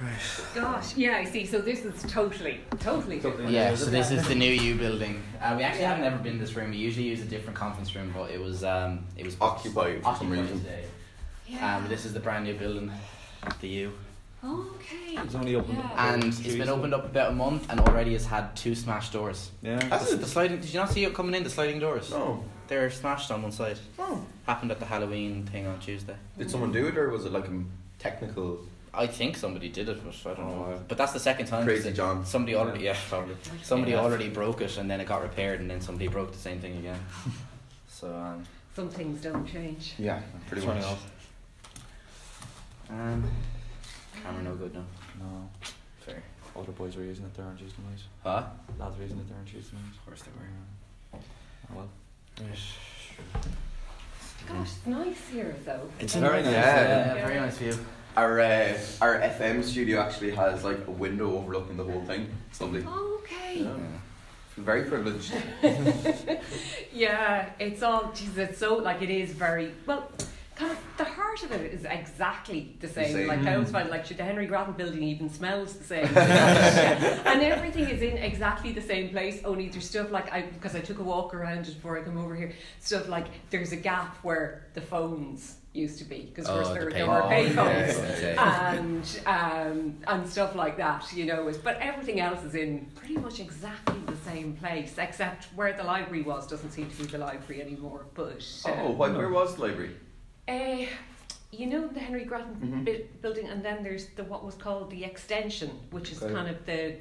Right. Gosh, yeah, I see. So this is totally different. Yeah, so this is the new U building. We actually haven't ever been in this room. We usually use a different conference room, but it was occupied for some reason today. Yeah. This is the brand new building, the U. Okay. It's only opened up. And it's been opened up about a month, and already has had 2 smashed doors. Yeah. The sliding. Did you not see it coming in? The sliding doors. No. They're smashed on one side. Oh. Happened at the Halloween thing on Tuesday. Did someone do it, or was it like a technical? I think somebody did it, but I don't know. But that's the second time. Crazy John. Somebody already, probably. Somebody already broke it, and then it got repaired, and then somebody broke the same thing again. So. Some things don't change. Yeah, pretty much. Camera no good now. No. Fair. All the boys were using it there on Tuesday night. Huh? Lads were using it there on Tuesday night. Of course they were. Oh, well. Gosh, it's nice here though. It's very nice. Yeah, very nice view. Our FM studio actually has like a window overlooking the whole thing. It's lovely. Oh, okay. Yeah. Very privileged. Yeah, it's all. Geez, it's so like it is very well. Kind of the heart of it is exactly the same. Like I always find like the Henry Grattan building even smells the same. And everything is in exactly the same place, only there's stuff like because I took a walk around it before I come over here, stuff like there's a gap where the phones used to be, because of course there were payphones and stuff like that, you know. But everything else is in pretty much exactly the same place, except where the library was doesn't seem to be the library anymore. But where was the library? You know the Henry Grattan building, and then there's what was called the extension, which is kind of the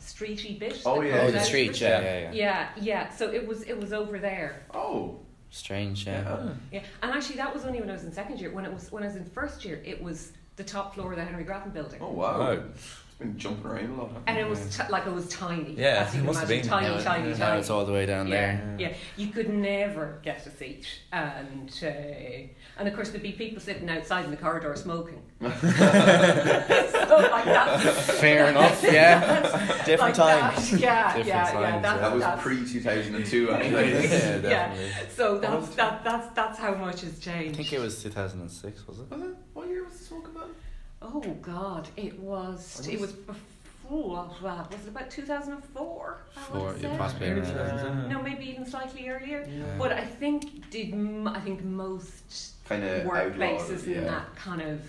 streety bit. The street, yeah. So it was over there. Oh, strange, yeah. And actually, that was only when I was in second year. When I was in first year, it was the top floor of the Henry Grattan building. Oh wow. Been jumping around a lot, and it was it was tiny. Yeah, as you can imagine, tiny. It's all the way down there. Yeah, you could never get a seat, and of course there'd be people sitting outside in the corridor smoking. So like that. Fair enough. Yeah, different times. That. Yeah, different times. That was pre-2002. Yeah, definitely. So that's how much has changed. I think it was 2006. Was it? Was it? What year was the smoking ban? Oh God! It was before that. Was it about 2004? Possibly. No, maybe even slightly earlier. Yeah. But I think most kind of workplaces in that kind of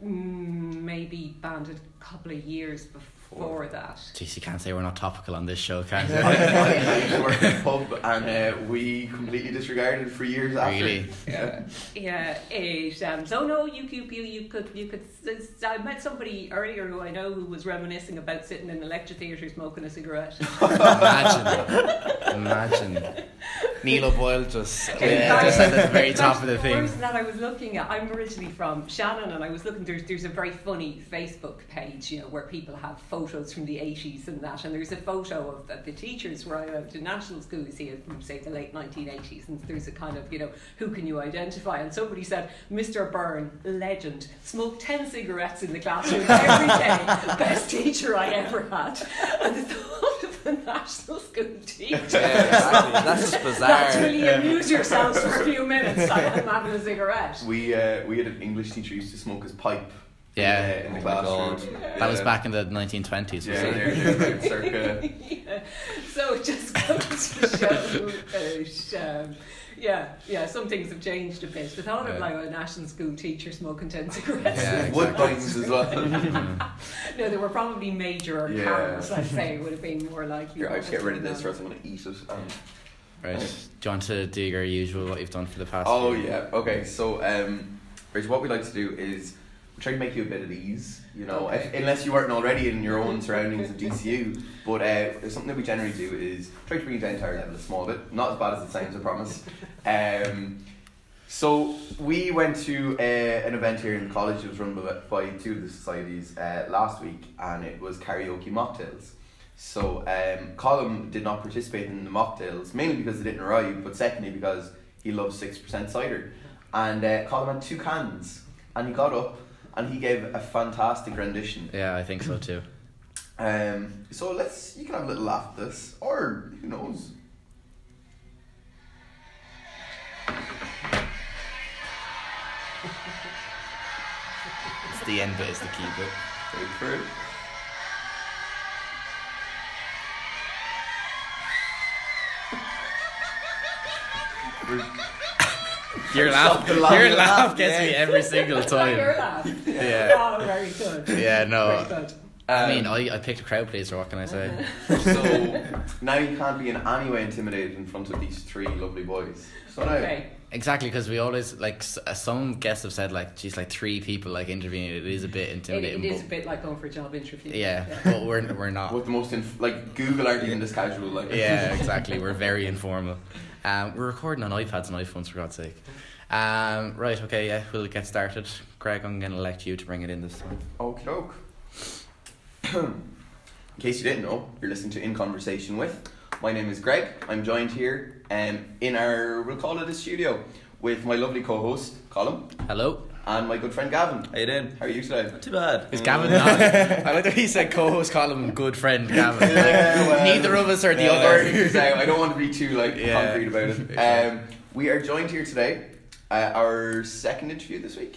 maybe banned it a couple of years before that. Jeez, you can't say we're not topical on this show, can you? I used to work in a pub, and we completely disregarded it for years after. Really? Yeah. Yeah. I met somebody earlier who I know who was reminiscing about sitting in the lecture theatre smoking a cigarette. Imagine. Neil O'Boyle just at the very top of the thing. The person that I was looking at, I'm originally from Shannon, and I was looking. There's a very funny Facebook page, you know, where people have photos from the 80s and that. And there's a photo of the teachers where I went to national schools here from say the late 1980s, and there's a kind of, you know, who can you identify? And somebody said Mr. Byrne, legend, smoked 10 cigarettes in the classroom every day, best teacher I ever had. And the thought of a national school teacher. That's just bizarre. That's really amuse yourselves for a few minutes. I'm having a cigarette. We had an English teacher who used to smoke his pipe. Yeah, in the classroom. Yeah. That was back in the 1920s. Yeah, circa. Yeah. So it just comes to show. Some things have changed a bit. The thought of like a national school teacher smoking 10 cigarettes. Yeah, exactly. Woodbines as well. No, there were probably major cameras, I'd say, would have been more likely. Here, I have to get rid of this, or else I'm going to eat it. Right, do you want to do your usual, what you've done for the past year? Okay, so what we like to do is try to make you a bit at ease, you know, unless you weren't already in your own surroundings of DCU. But something that we generally do is try to bring you down to our level a small bit. Not as bad as it sounds, I promise. So we went to an event here in college. It was run by two of the societies last week, and it was karaoke mocktails. So Colm did not participate in the mocktails, mainly because they didn't arrive, but secondly because he loves 6% cider. And Colm had 2 cans, and he got up, and he gave a fantastic rendition. Yeah, I think so too. So you can have a little laugh at this, or who knows. It's the end bit, it's the key bit. Big through. Your laugh gets me every single time. Your laugh. Yeah. Oh, very good. Yeah, no. Very good. I mean, I picked a crowd pleaser, what can I say? So, now you can't be in any way intimidated in front of these three lovely boys. So okay. Now, exactly, because we always, like, some guests have said, like, geez, like, three people, like, interviewing it is a bit intimidating. It is a bit like going for a job interview. Yeah, yeah. But we're not. With the most, like, Google aren't even this casual, like. Yeah, exactly, we're very informal. We're recording on iPads and iPhones, for God's sake. Right, okay, yeah, we'll get started. Greg, I'm going to elect you to bring it in this time. Okie doke. In case you didn't know, you're listening to In Conversation With. My name is Greg. I'm joined here in our, we'll call it a studio, with my lovely co-host, Colm. Hello. And my good friend, Gavin. How you doing? How are you today? Not too bad. Is Gavin not? I like that he said co-host, Colm, and good friend, Gavin. Yeah, well, neither of us are the other. I don't want to be too concrete about it. We are joined here today, our second interview this week.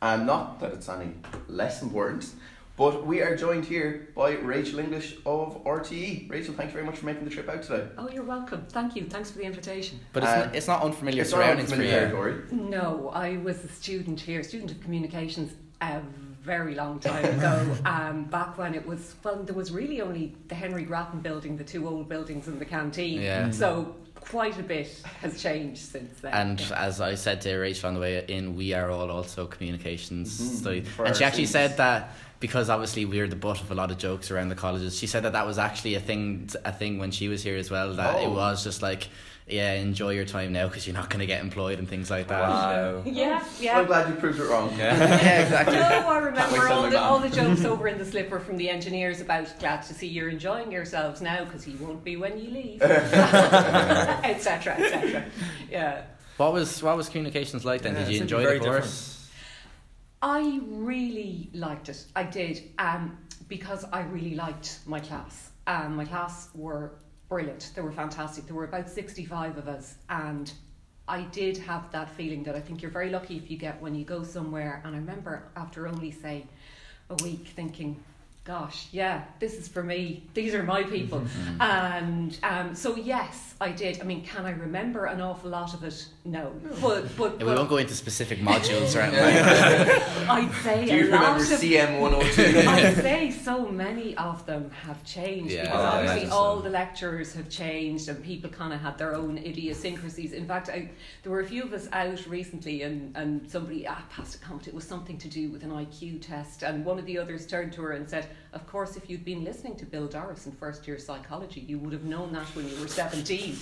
And not that it's any less important, but we are joined here by Rachael English of RTE. Rachel, thank you very much for making the trip out today. Oh, you're welcome. Thank you. Thanks for the invitation. But it's not unfamiliar surroundings for you. Territory. No, I was a student here, student of communications, a very long time ago. Back when it was, well, there was really only the Henry Grattan building, the two old buildings and the canteen. Yeah. So quite a bit has changed since then. And as I said to Rachel on the way in, we are all also communications study. And she actually said that, because obviously we're the butt of a lot of jokes around the colleges, she said that that was actually a thing when she was here as well, that it was just like, yeah, enjoy your time now because you're not going to get employed and things like that. Wow. Yeah, yeah. I'm glad you proved it wrong. Yeah, exactly. No, I remember all the jokes over in the slipper from the engineers about glad to see you're enjoying yourselves now because you won't be when you leave, etc., etc. Yeah. What was communications like then? Did you enjoy the course? Different. I really liked it. I did, because I really liked my class. My class were brilliant. They were fantastic. There were about 65 of us, and I did have that feeling that I think you're very lucky if you get when you go somewhere. And I remember after only, say, a week thinking, gosh, yeah, this is for me. These are my people. And so, yes, I did. I mean, can I remember an awful lot of it? No. But we won't go into specific modules or anything. I'd say do you remember CM102? I'd say so many of them have changed, because obviously all the lecturers have changed and people kind of had their own idiosyncrasies. In fact, there were a few of us out recently and somebody passed a comment. It was something to do with an IQ test. And one of the others turned to her and said, of course, if you'd been listening to Bill Doris in first-year psychology, you would have known that when you were 17.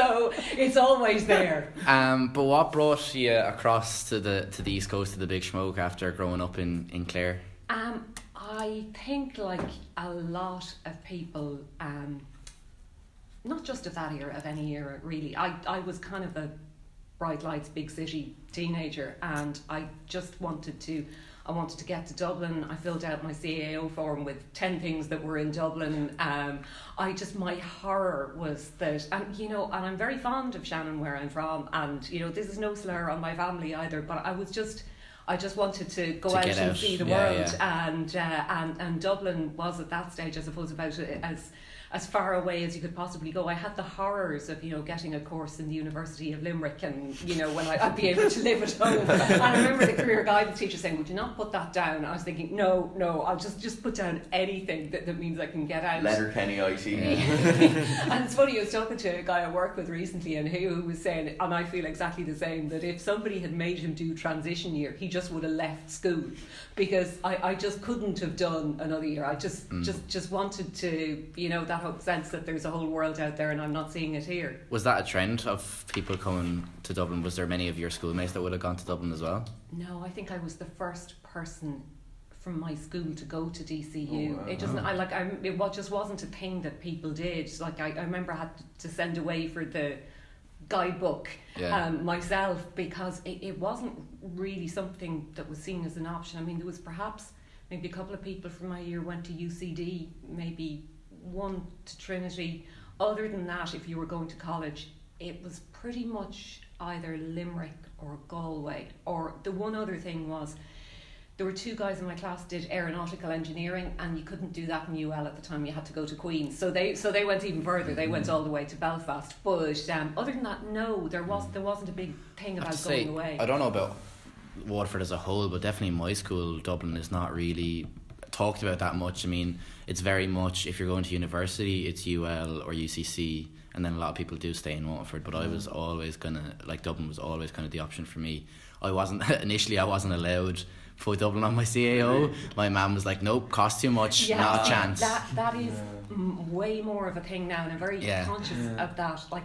So it's always there. But what brought you across to the East Coast, to the Big Smoke, after growing up in Clare? I think, like a lot of people, not just of that era, of any era, really. I was kind of a bright lights, big city teenager, and I just wanted to get to Dublin. I filled out my CAO form with 10 things that were in Dublin. My horror was that, and I'm very fond of Shannon where I'm from, and this is no slur on my family either, but I just wanted to go out and see the world. Yeah. And Dublin was at that stage, I suppose, about as far away as you could possibly go. I had the horrors of, getting a course in the University of Limerick and, when I'd be able to live at home. And I remember the career guidance teacher saying, would you not put that down? And I was thinking, no, I'll just put down anything that means I can get out. Letterkenny IT. And it's funny, I was talking to a guy I work with recently and who was saying, and I feel exactly the same, that if somebody had made him do transition year, he just would have left school, because I just couldn't have done another year. I just wanted to, that hope sense that there's a whole world out there and I'm not seeing it here. Was that a trend of people coming to Dublin? Was there many of your schoolmates that would have gone to Dublin as well? No, I think I was the first person from my school to go to DCU. Oh, wow. It just wasn't a thing that people did. Like I remember I had to send away for the guidebook myself, because it wasn't really something that was seen as an option. I mean, there was perhaps maybe a couple of people from my year went to UCD, maybe one to Trinity. Other than that, if you were going to college, it was pretty much either Limerick or Galway. Or the one other thing was, there were two guys in my class did aeronautical engineering, and you couldn't do that in UL at the time. You had to go to Queen's, so they went even further. They went all the way to Belfast. But other than that, no, there wasn't a big thing about going away. I don't know about Waterford as a whole, but definitely my school, Dublin, is not really talked about that much. I mean, it's very much, if you're going to university, it's UL or UCC, and then a lot of people do stay in Waterford. But I was always gonna, like, Dublin was always kind of the option for me. I wasn't allowed for Dublin on my CAO. My mum was like, nope, cost too much, not a chance. That is way more of a thing now, and I'm very conscious of that. Like,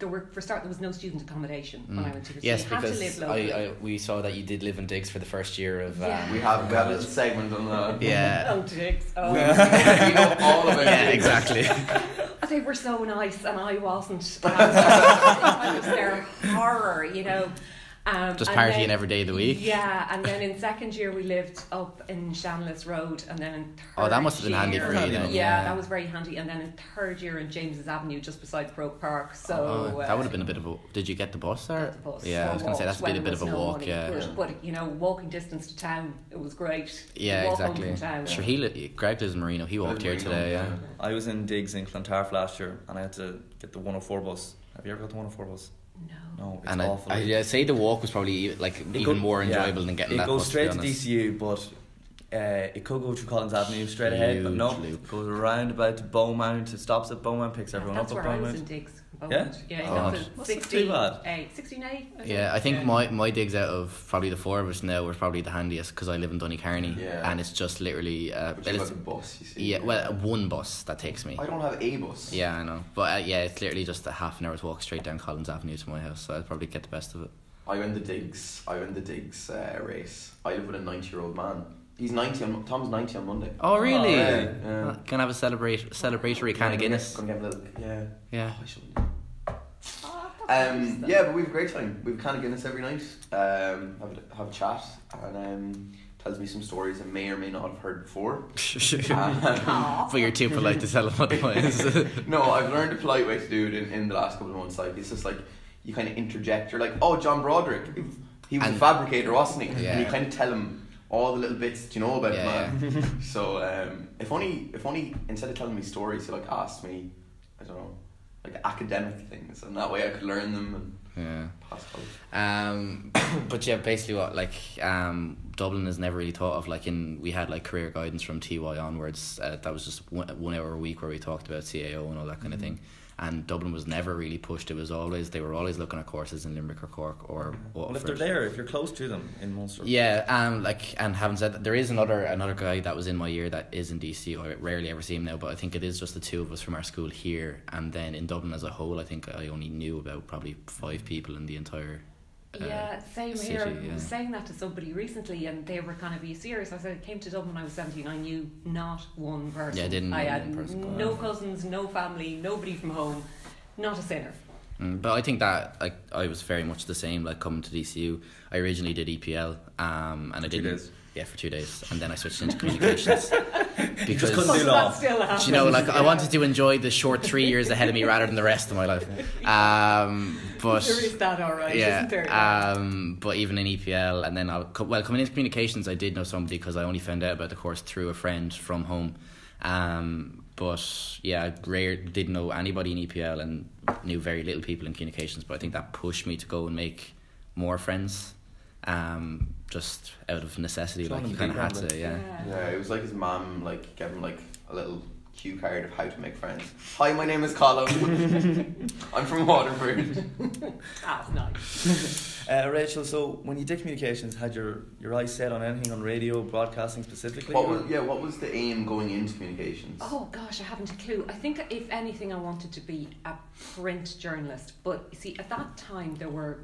there was no student accommodation when I went to university. Yes, so because had to live locally. We saw that you did live in Diggs for the first year of we had a little segment on that. Oh, Diggs. Oh. We know all about Diggs. Exactly. They were so nice, and I wasn't. I was their horror, you know. Just partying every day of the week. Yeah, and then in second year we lived up in Shanless Road, and then in third year... Oh, that must have been handy for you then. Yeah, that was very handy. And then in third year in James's Avenue, just beside Croke Park, so... that would have been a bit of a... Did you get the bus there? Got the bus. Yeah, I was going to say, that's been a bit of a walk, But, you know, walking distance to town, it was great. Yeah, exactly. Sure, Greg lives in Marino, he walked here today, yeah. I was in Diggs in Clontarf last year, and I had to get the 104 bus. Have you ever got the 104 bus? No, it's awful. I'd say the walk was probably even more enjoyable than getting that bus. It goes straight to DCU, but it could go through Collins Avenue straight ahead, but no, it goes around about to Beaumont, it stops at Beaumont, picks everyone up at Beaumont. That's where I was in Diggs. Yeah, that's too bad. 16A. Yeah, I think my digs out of probably the four of us now were probably the handiest, because I live in Donnycarney, and it's just literally a bus. You see, one bus that takes me. I don't have a bus. Yeah, I know, but it's literally just a half an hour's walk straight down Collins Avenue to my house, so I'd probably get the best of it. I win the digs race. I live with a 90-year-old man. He's 90. Tom's 90 on Monday. Oh, really? Yeah. Can I have a celebratory can of Guinness? Gonna have a little, yeah. Oh, I shouldn't. But we have a great time. We have a can of Guinness every night. Have a chat, and tells me some stories I may or may not have heard before. But you're too polite to tell him otherwise. No, I've learned a polite way to do it in the last couple of months. Like, it's just like you kind of interject. You're like, oh, John Broderick, he was a fabricator, wasn't he? Yeah. And you kind of tell him all the little bits that you know about him. Yeah. So if only instead of telling me stories, he asked me, I don't know, academic things, and that way I could learn them and pass college. But basically Dublin is never really thought of. We had career guidance from TY onwards. That was just one hour a week where we talked about CAO and all that kind of thing. And Dublin was never really pushed. They were always looking at courses in Limerick or Cork or Waterford. Well, if they're there, if you're close to them in Munster. Yeah, and having said that, there is another guy that was in my year that is in DCU. I rarely ever see him now, but I think it is just the two of us from our school here. And then in Dublin as a whole, I think I only knew about probably 5 people in the entire. Same city, here. I was saying that to somebody recently, and they were kind of being serious. I said I came to Dublin when I was 17. I knew not one person. Yeah, I didn't know one person. No cousins, no family, nobody from home, not a sinner. But I think that I was very much the same. Coming to DCU, I originally did EPL, and I did 2 days. Yeah, for 2 days, and then I switched into communications. Because I wanted to enjoy the short 3 years ahead of me rather than the rest of my life. But there is that, all right, isn't there? But even in EPL, and then coming into communications, I did know somebody, because I only found out about the course through a friend from home. But yeah, I didn't know anybody in EPL and knew very little people in communications. But I think that pushed me to go and make more friends. Just out of necessity, you kind of had to, Yeah, it was his mum, gave him, a little cue card of how to make friends. Hi, my name is Colm. I'm from Waterford. That's nice. Rachel, so when you did communications, had your eyes set on anything on radio, broadcasting specifically? What was the aim going into communications? Oh, gosh, I haven't a clue. I think, if anything, I wanted to be a print journalist. But, you see, at that time, there were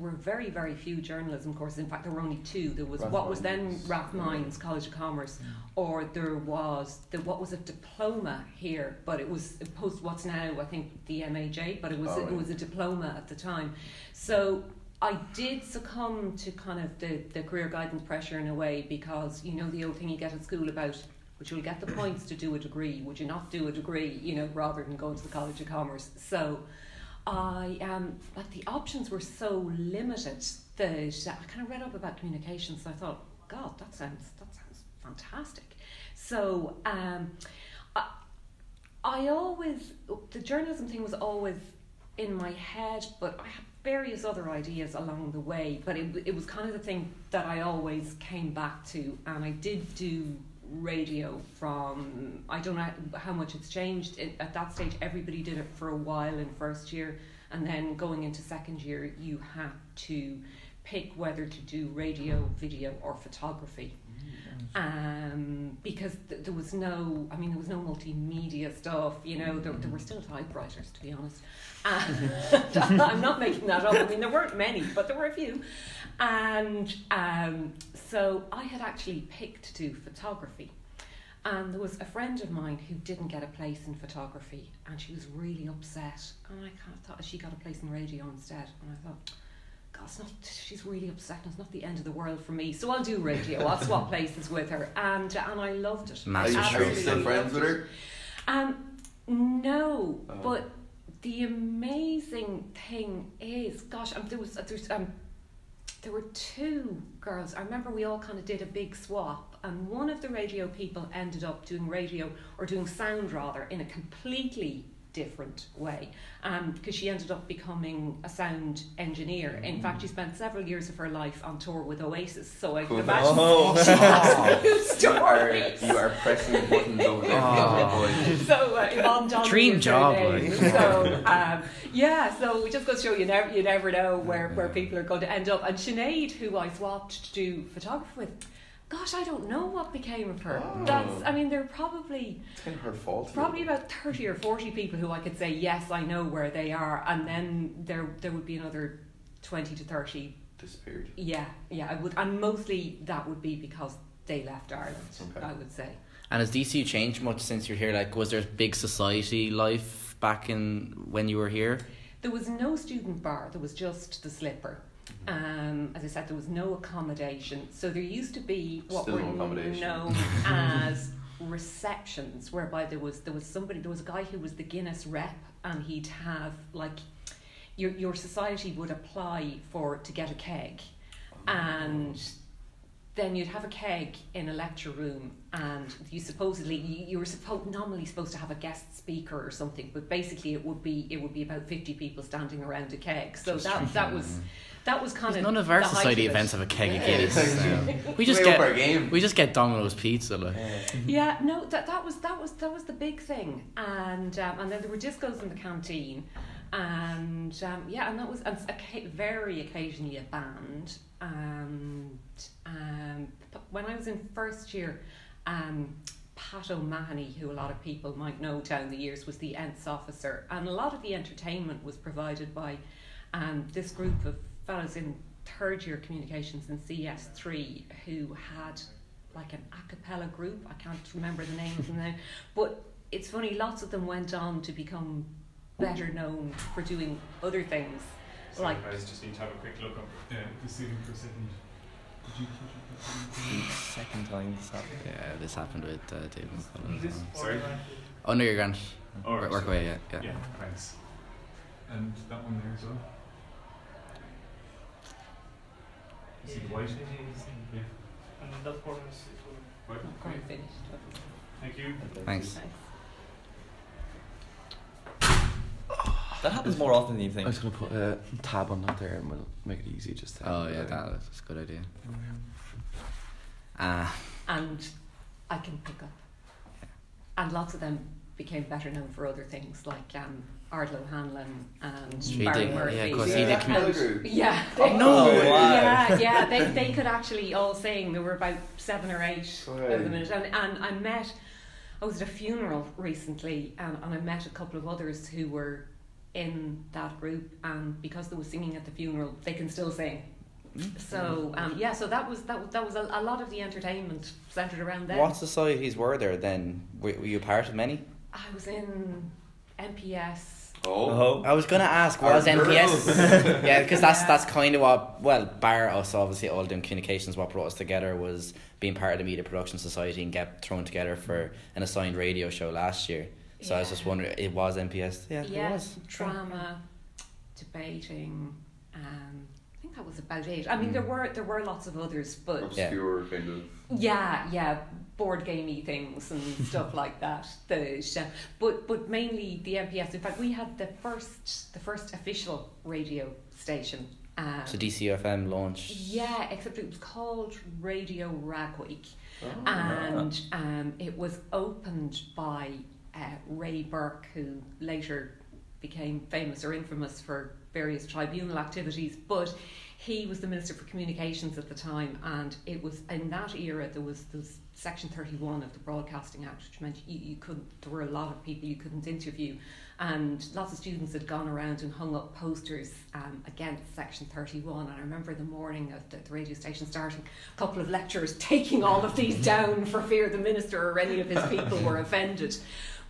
very, very few journalism courses. In fact, there were only 2. There was what was then Rath Mines College of Commerce, or there was what was a diploma here, but it was post what's now I think the MAJ, but it was a diploma at the time. So I did succumb to kind of the career guidance pressure in a way, because the old thing you get at school about, which you'll get the points to do a degree, would you not do a degree, rather than going to the College of Commerce. So I like the options were so limited that I kind of read up about communications and I thought, God, that sounds fantastic. So I always, the journalism thing was always in my head, but I had various other ideas along the way, but it was kind of the thing that I always came back to. And I did do radio from, I don't know how much it's changed. At that stage, everybody did it for a while in first year, and then going into second year, you had to pick whether to do radio, video, or photography. Because there was no, I mean, there was no multimedia stuff, you know, there were still typewriters, to be honest. I'm not making that up. I mean, there weren't many, but there were a few. And so I had actually picked to do photography. And there was a friend of mine who didn't get a place in photography, and she was really upset. And I kind of thought, she got a place in radio instead. And I thought, it's not, she's really upset, and it's not the end of the world for me, so I'll do radio. I'll swap places with her, and I loved it. Are you sure you're still friends with her? No, oh. But the amazing thing is, gosh, there were two girls. I remember we all kind of did a big swap, and one of the radio people ended up doing radio, or doing sound rather, in a completely different way, because she ended up becoming a sound engineer. In fact, she spent several years of her life on tour with Oasis, so I could imagine she has a story. You are pressing buttons over there. So Yvonne Johnson, dream job. So so just goes to show you never know where people are going to end up. And Sinead, who I swapped to do photography with, gosh, I don't know what became of her. Oh. I mean, there are probably... It's kind of her fault. Probably about 30 or 40 people who I could say, yes, I know where they are. And then there would be another 20 to 30... disappeared. Yeah, I would. And mostly that would be because they left Ireland, okay. I would say. And has DCU changed much since you're here? Like, was there big society life back in when you were here? There was no student bar. There was just the Slipper. As I said, there was no accommodation, so there used to be what were known as receptions, whereby there was somebody, there was a guy who was the Guinness rep, and he'd have like your society would apply to get a keg, and then you'd have a keg in a lecture room, and you were nominally supposed to have a guest speaker or something, but basically it would be about 50 people standing around a keg. So that was kind of none of our society events have a keg of Guinness. So. We just get Domino's pizza. Like. Yeah, no, that was the big thing, and then there were discos in the canteen, and that was very occasionally a band. When I was in first year, Pat O'Mahony, who a lot of people might know down the years, was the ENTS officer, and a lot of the entertainment was provided by this group of fellows in third year communications in CS3 who had like an a cappella group. I can't remember the names now, but it's funny, lots of them went on to become better known for doing other things. So like, I just need to have a quick look up the ceiling for a second. Did you catch it? Second time this happened. Yeah, this happened with Dave McCullough. Sorry? Under your grant. Oh, right, work away, yeah. Yeah, thanks. And that one there as well. You see the white? Yeah. And that corner is quite finished. Thank you. Thanks. That happens more often than you think. I was going to put a tab on that there and we'll make it easy just to... Oh yeah, that's a good idea. And I can pick up. Yeah. And lots of them became better known for other things, like Ardlo Hanlon and Barry Murphy. Yeah, because he did come. Yeah. They could actually all sing. There were about 7 or 8 over the minute. And I was at a funeral recently, and I met a couple of others who were in that group, and because they were singing at the funeral, they can still sing. So so that was a lot of the entertainment centered around them. What societies were there then? Were you part of many? I was in MPS. Oh, I was gonna ask, what was MPS? Yeah, because that's kind of what, well, bar us obviously all doing communications, what brought us together was being part of the Media Production Society and get thrown together for an assigned radio show last year. So yeah. I was just wondering, it was MPS? Yeah, it was. Drama, debating, I think that was about it. I mean, there were lots of others, but obscure kind of board gamey things and stuff like that. But mainly the MPS. In fact, we had the first official radio station. So DCFM launched. Yeah, except it was called Radio Rag Week, it was opened by Ray Burke, who later became famous or infamous for various tribunal activities, but he was the Minister for Communications at the time, and it was in that era there was Section 31 of the Broadcasting Act, which meant you couldn't, there were a lot of people you couldn't interview, and lots of students had gone around and hung up posters against Section 31, and I remember the morning of the radio station starting, a couple of lecturers taking all of these down for fear the minister or any of his people were offended.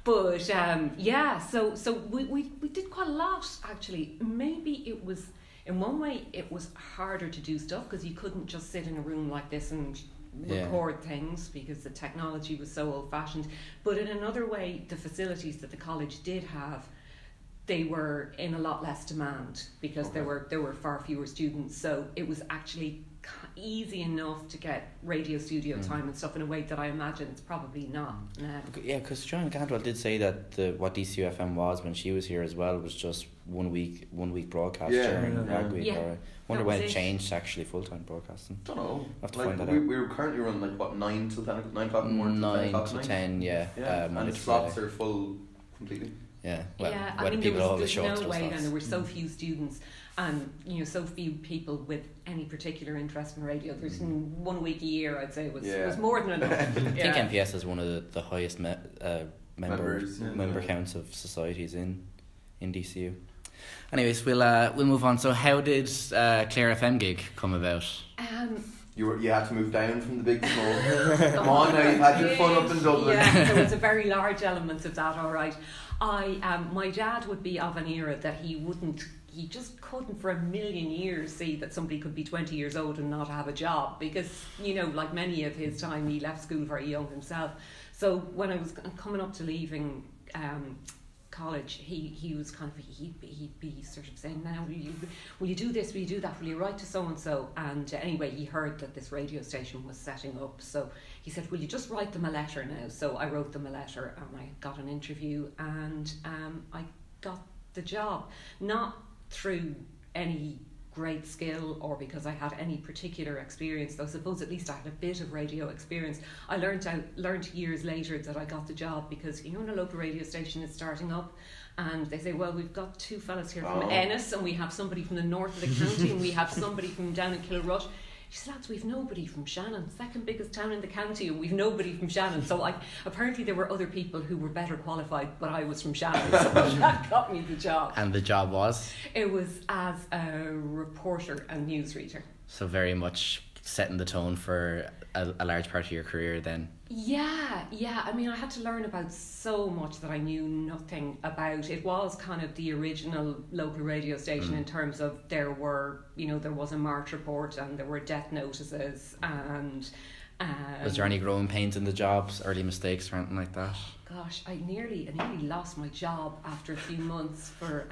But so we did quite a lot, actually. Maybe it was, in one way, it was harder to do stuff because you couldn't just sit in a room like this and record things because the technology was so old-fashioned. But in another way, the facilities that the college did have, they were in a lot less demand because there were far fewer students. So it was actually easy enough to get radio studio time and stuff in a way that I imagine it's probably not now. Yeah, because Joanne Cantwell did say that what DCUFM was when she was here as well was just one week broadcast during Rag Week. Yeah. Or, I wonder when it changed to actually full-time broadcasting. Don't know. I have to find that out. We were currently running like what, 9 o'clock in the morning? 9 to 10, and the slots are full completely. Yeah, I mean, there's no way then, there were so few students and so few people with any particular interest in radio. There's 1 week a year, I'd say, was more than enough. I think MPS is one of the highest member counts of societies in DCU. Anyways, we'll move on. So how did Clare FM gig come about? You had to move down from the big small. Come on now, you've had your fun up in Dublin. Yeah, there was a very large element of that, all right. My dad would be of an era that he just couldn't for a million years see that somebody could be 20 years old and not have a job because, like many of his time, he left school very young himself. So when I was coming up to leaving college, he was kind of, he'd be sort of saying, now will you do this, will you do that, will you write to so-and-so? And anyway, he heard that this radio station was setting up, so he said, will you just write them a letter now? So I wrote them a letter and I got an interview and I got the job, not through any great skill or because I had any particular experience, though I suppose at least I had a bit of radio experience. I learned years later that I got the job because when a local radio station is starting up and they say, well, we've got two fellas here from Ennis and we have somebody from the north of the county and we have somebody from down in Kilrush. She said, lads, we've nobody from Shannon, second biggest town in the county, and we've nobody from Shannon. So apparently there were other people who were better qualified, but I was from Shannon, so that got me the job. And the job was? It was as a reporter and newsreader. So very much setting the tone for a large part of your career then. Yeah. I mean, I had to learn about so much that I knew nothing about. It was kind of the original local radio station in terms of there was a March report and there were death notices and... was there any growing pains in the jobs, early mistakes or anything like that? Gosh, I nearly lost my job after a few months for...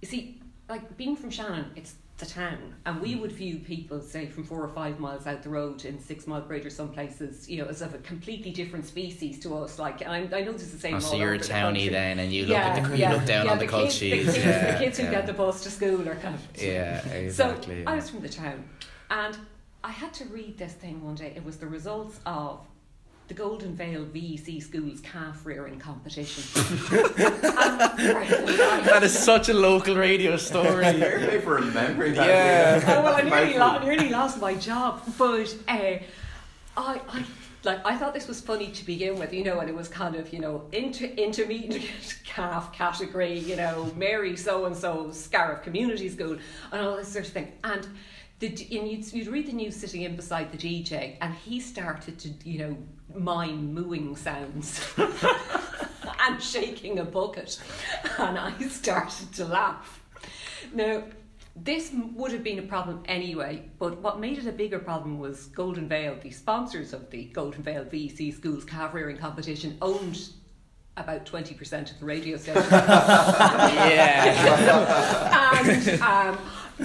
you see, like being from Shannon, it's the town, and we would view people, say, from 4 or 5 miles out the road in 6 Mile Bridge or some places, as of a completely different species to us. Like, and I know this is the same. Oh, so you're a townie then, and you look down on the cold cheese. The kids who get the bus to school are kind of. Yeah, exactly. So I was from the town, and I had to read this thing one day. It was the results of the Golden Vale VEC School's calf rearing competition. That is such a local radio story. You're for remembering that. Yeah. Oh, well, I nearly lost my job, but I thought this was funny to begin with, and it was kind of, intermediate calf category, Mary so and so Scariff Community School, and all this sort of thing, and. And you'd read the news sitting in beside the DJ, and he started to, mime mooing sounds and shaking a bucket, and I started to laugh. Now, this would have been a problem anyway, but what made it a bigger problem was Golden Vale, the sponsors of the Golden Vale VEC Schools Calf Rearing Competition, owned about 20% of the radio station. And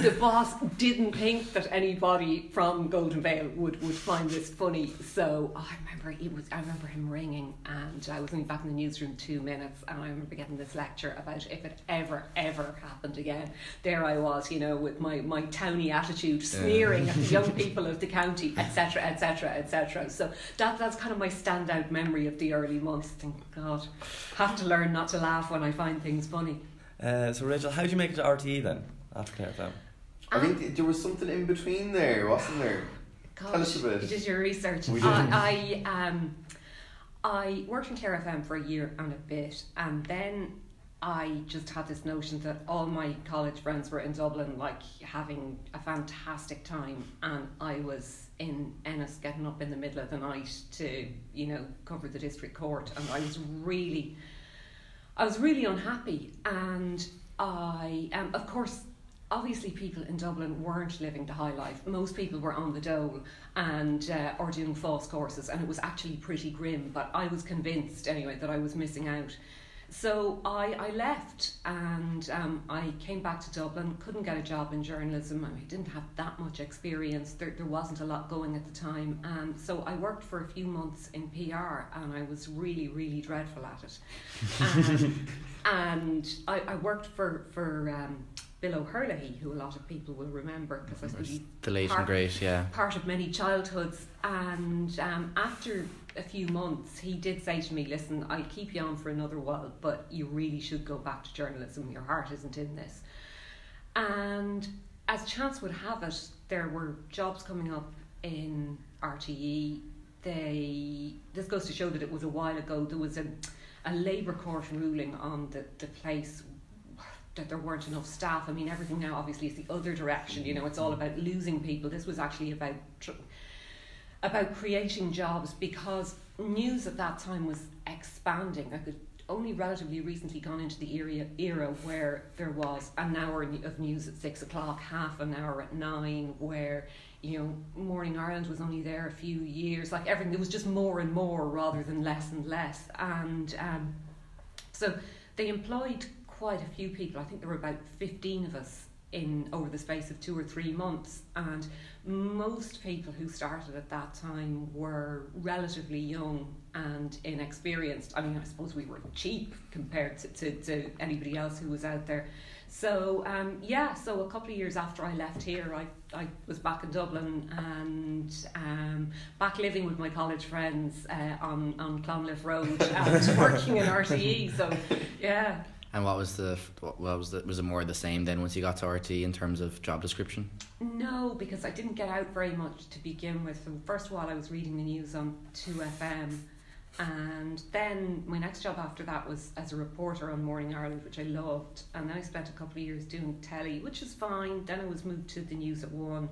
the boss didn't think that anybody from Golden Vale would find this funny. So I remember him ringing, and I was only back in the newsroom 2 minutes, and I remember getting this lecture about if it ever happened again. There I was, you know, with my towny attitude, sneering at the young people of the county, etc., etc., etc. So that's kind of my standout memory of the early months. Think, God, have to learn not to laugh when I find things funny. So Rachel, how did you make it to RTE then? After that, I think there was something in between there, wasn't there? Gosh, tell us a bit. You did your research. I worked in Clare FM for a year and a bit, and then I just had this notion that all my college friends were in Dublin, like having a fantastic time, and I was in Ennis getting up in the middle of the night to, you know, cover the district court, and I was really unhappy, and obviously people in Dublin weren't living the high life. Most people were on the dole and or doing false courses, and it was actually pretty grim, but I was convinced anyway that I was missing out. So I left, and I came back to Dublin, couldn't get a job in journalism. I didn't have that much experience. There wasn't a lot going at the time, and so I worked for a few months in PR, and I was really, really dreadful at it. And I worked for Bill O'Herlihy, who a lot of people will remember because I was the late and great, part of many childhoods. And after a few months, he did say to me, "Listen, I'll keep you on for another while, but you really should go back to journalism. Your heart isn't in this." And as chance would have it, there were jobs coming up in RTE. This goes to show that it was a while ago. There was a Labour Court ruling on the place that there weren't enough staff. I mean, everything now obviously is the other direction, you know, it's all about losing people. This was actually about creating jobs, because news at that time was expanding. I could only relatively recently gone into the era where there was an hour of news at 6 o'clock, half an hour at 9, where, you know, Morning Ireland was only there a few years, like everything, it was just more and more rather than less and less. And so they employed quite a few people. I think there were about 15 of us in over the space of 2 or 3 months, and most people who started at that time were relatively young and inexperienced. I mean, I suppose we were cheap compared to anybody else who was out there. So so a couple of years after I left here, I was back in Dublin, and back living with my college friends on Clonliffe Road and working in RTE. So yeah. And was it more of the same then once you got to RT in terms of job description? No, because I didn't get out very much to begin with. So first of all, I was reading the news on 2FM, and then my next job after that was as a reporter on Morning Ireland, which I loved, and then I spent a couple of years doing telly, which is fine. Then I was moved to the News at One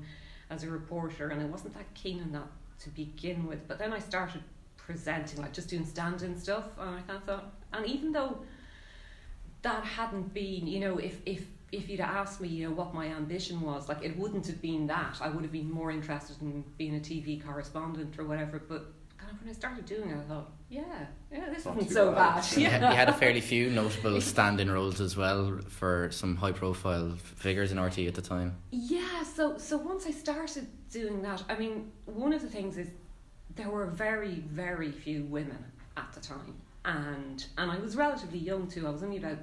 as a reporter, and I wasn't that keen on that to begin with, but then I started presenting, like just doing stand-in stuff, and I kind of thought, and even though that hadn't been, you know, if you'd asked me, you know, what my ambition was, like, it wouldn't have been that. I would have been more interested in being a TV correspondent or whatever, but kind of when I started doing it, I thought, this isn't so bad. You had a fairly few notable stand-in roles as well for some high-profile figures in RT at the time. Yeah, so once I started doing that, I mean, one of the things is there were very, very few women at the time, and I was relatively young too. I was only about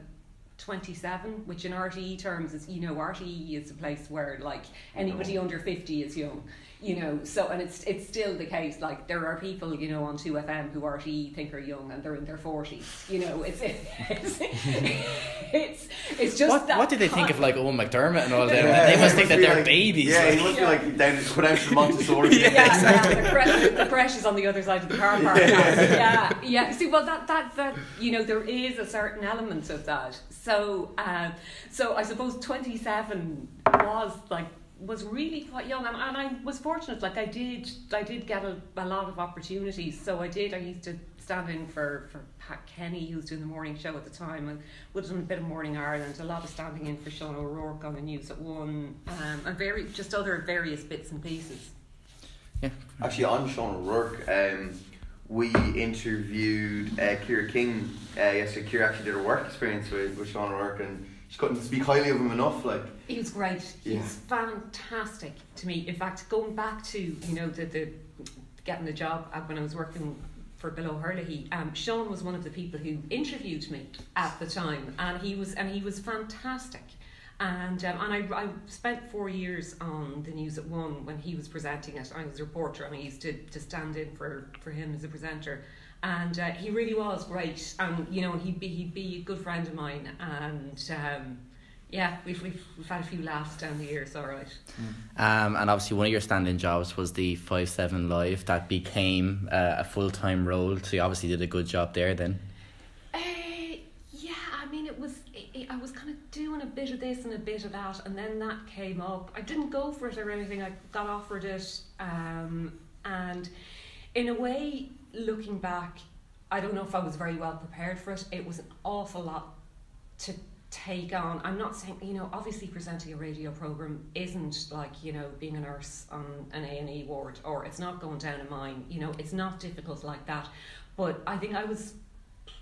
27, which in RTE terms is, you know, RTE is a place where like anybody under 50 is young, you know. So, and it's still the case, like there are people, you know, on 2FM who RTE think are young and they're in their 40s, you know. It's just what do they think of like Owen McDermott and all that? They must think that they're like babies. Yeah, he must be like down to Montessori. The crash is on the other side of the car park. Yeah. See, well, that you know, there is a certain element of that. So I suppose 27 was really quite young, and I was fortunate. Like I did get a lot of opportunities. So I did. I used to stand in for Pat Kenny, who was doing the morning show at the time, and would have done a bit of Morning Ireland. A lot of standing in for Sean O'Rourke on the News at One, and various bits and pieces. Yeah, actually on Sean O'Rourke, we interviewed Ciara King yesterday. Ciara actually did her work experience with Sean O'Rourke, and she couldn't speak highly of him enough. Like, he was great. Yeah. He was fantastic to me. In fact, going back to, you know, the getting the job when I was working for Bill O'Herlihy, Sean was one of the people who interviewed me at the time, and he was fantastic. And I spent 4 years on the News at One when he was presenting it. I was a reporter. I mean, I used to stand in for him as a presenter, and he really was great. And you know, he'd be a good friend of mine. And yeah, we've had a few laughs down the years. All right. And obviously, one of your stand-in jobs was the 5/7 Live, that became a full-time role. So you obviously did a good job there then. I was kind of doing a bit of this and a bit of that, and then that came up. I didn't go for it or anything. I got offered it, and in a way, looking back, I don't know if I was very well prepared for it. It was an awful lot to take on. I'm not saying, you know, obviously presenting a radio programme isn't like, you know, being a nurse on an A&E ward, or it's not going down a mine. You know, it's not difficult like that. But I think I was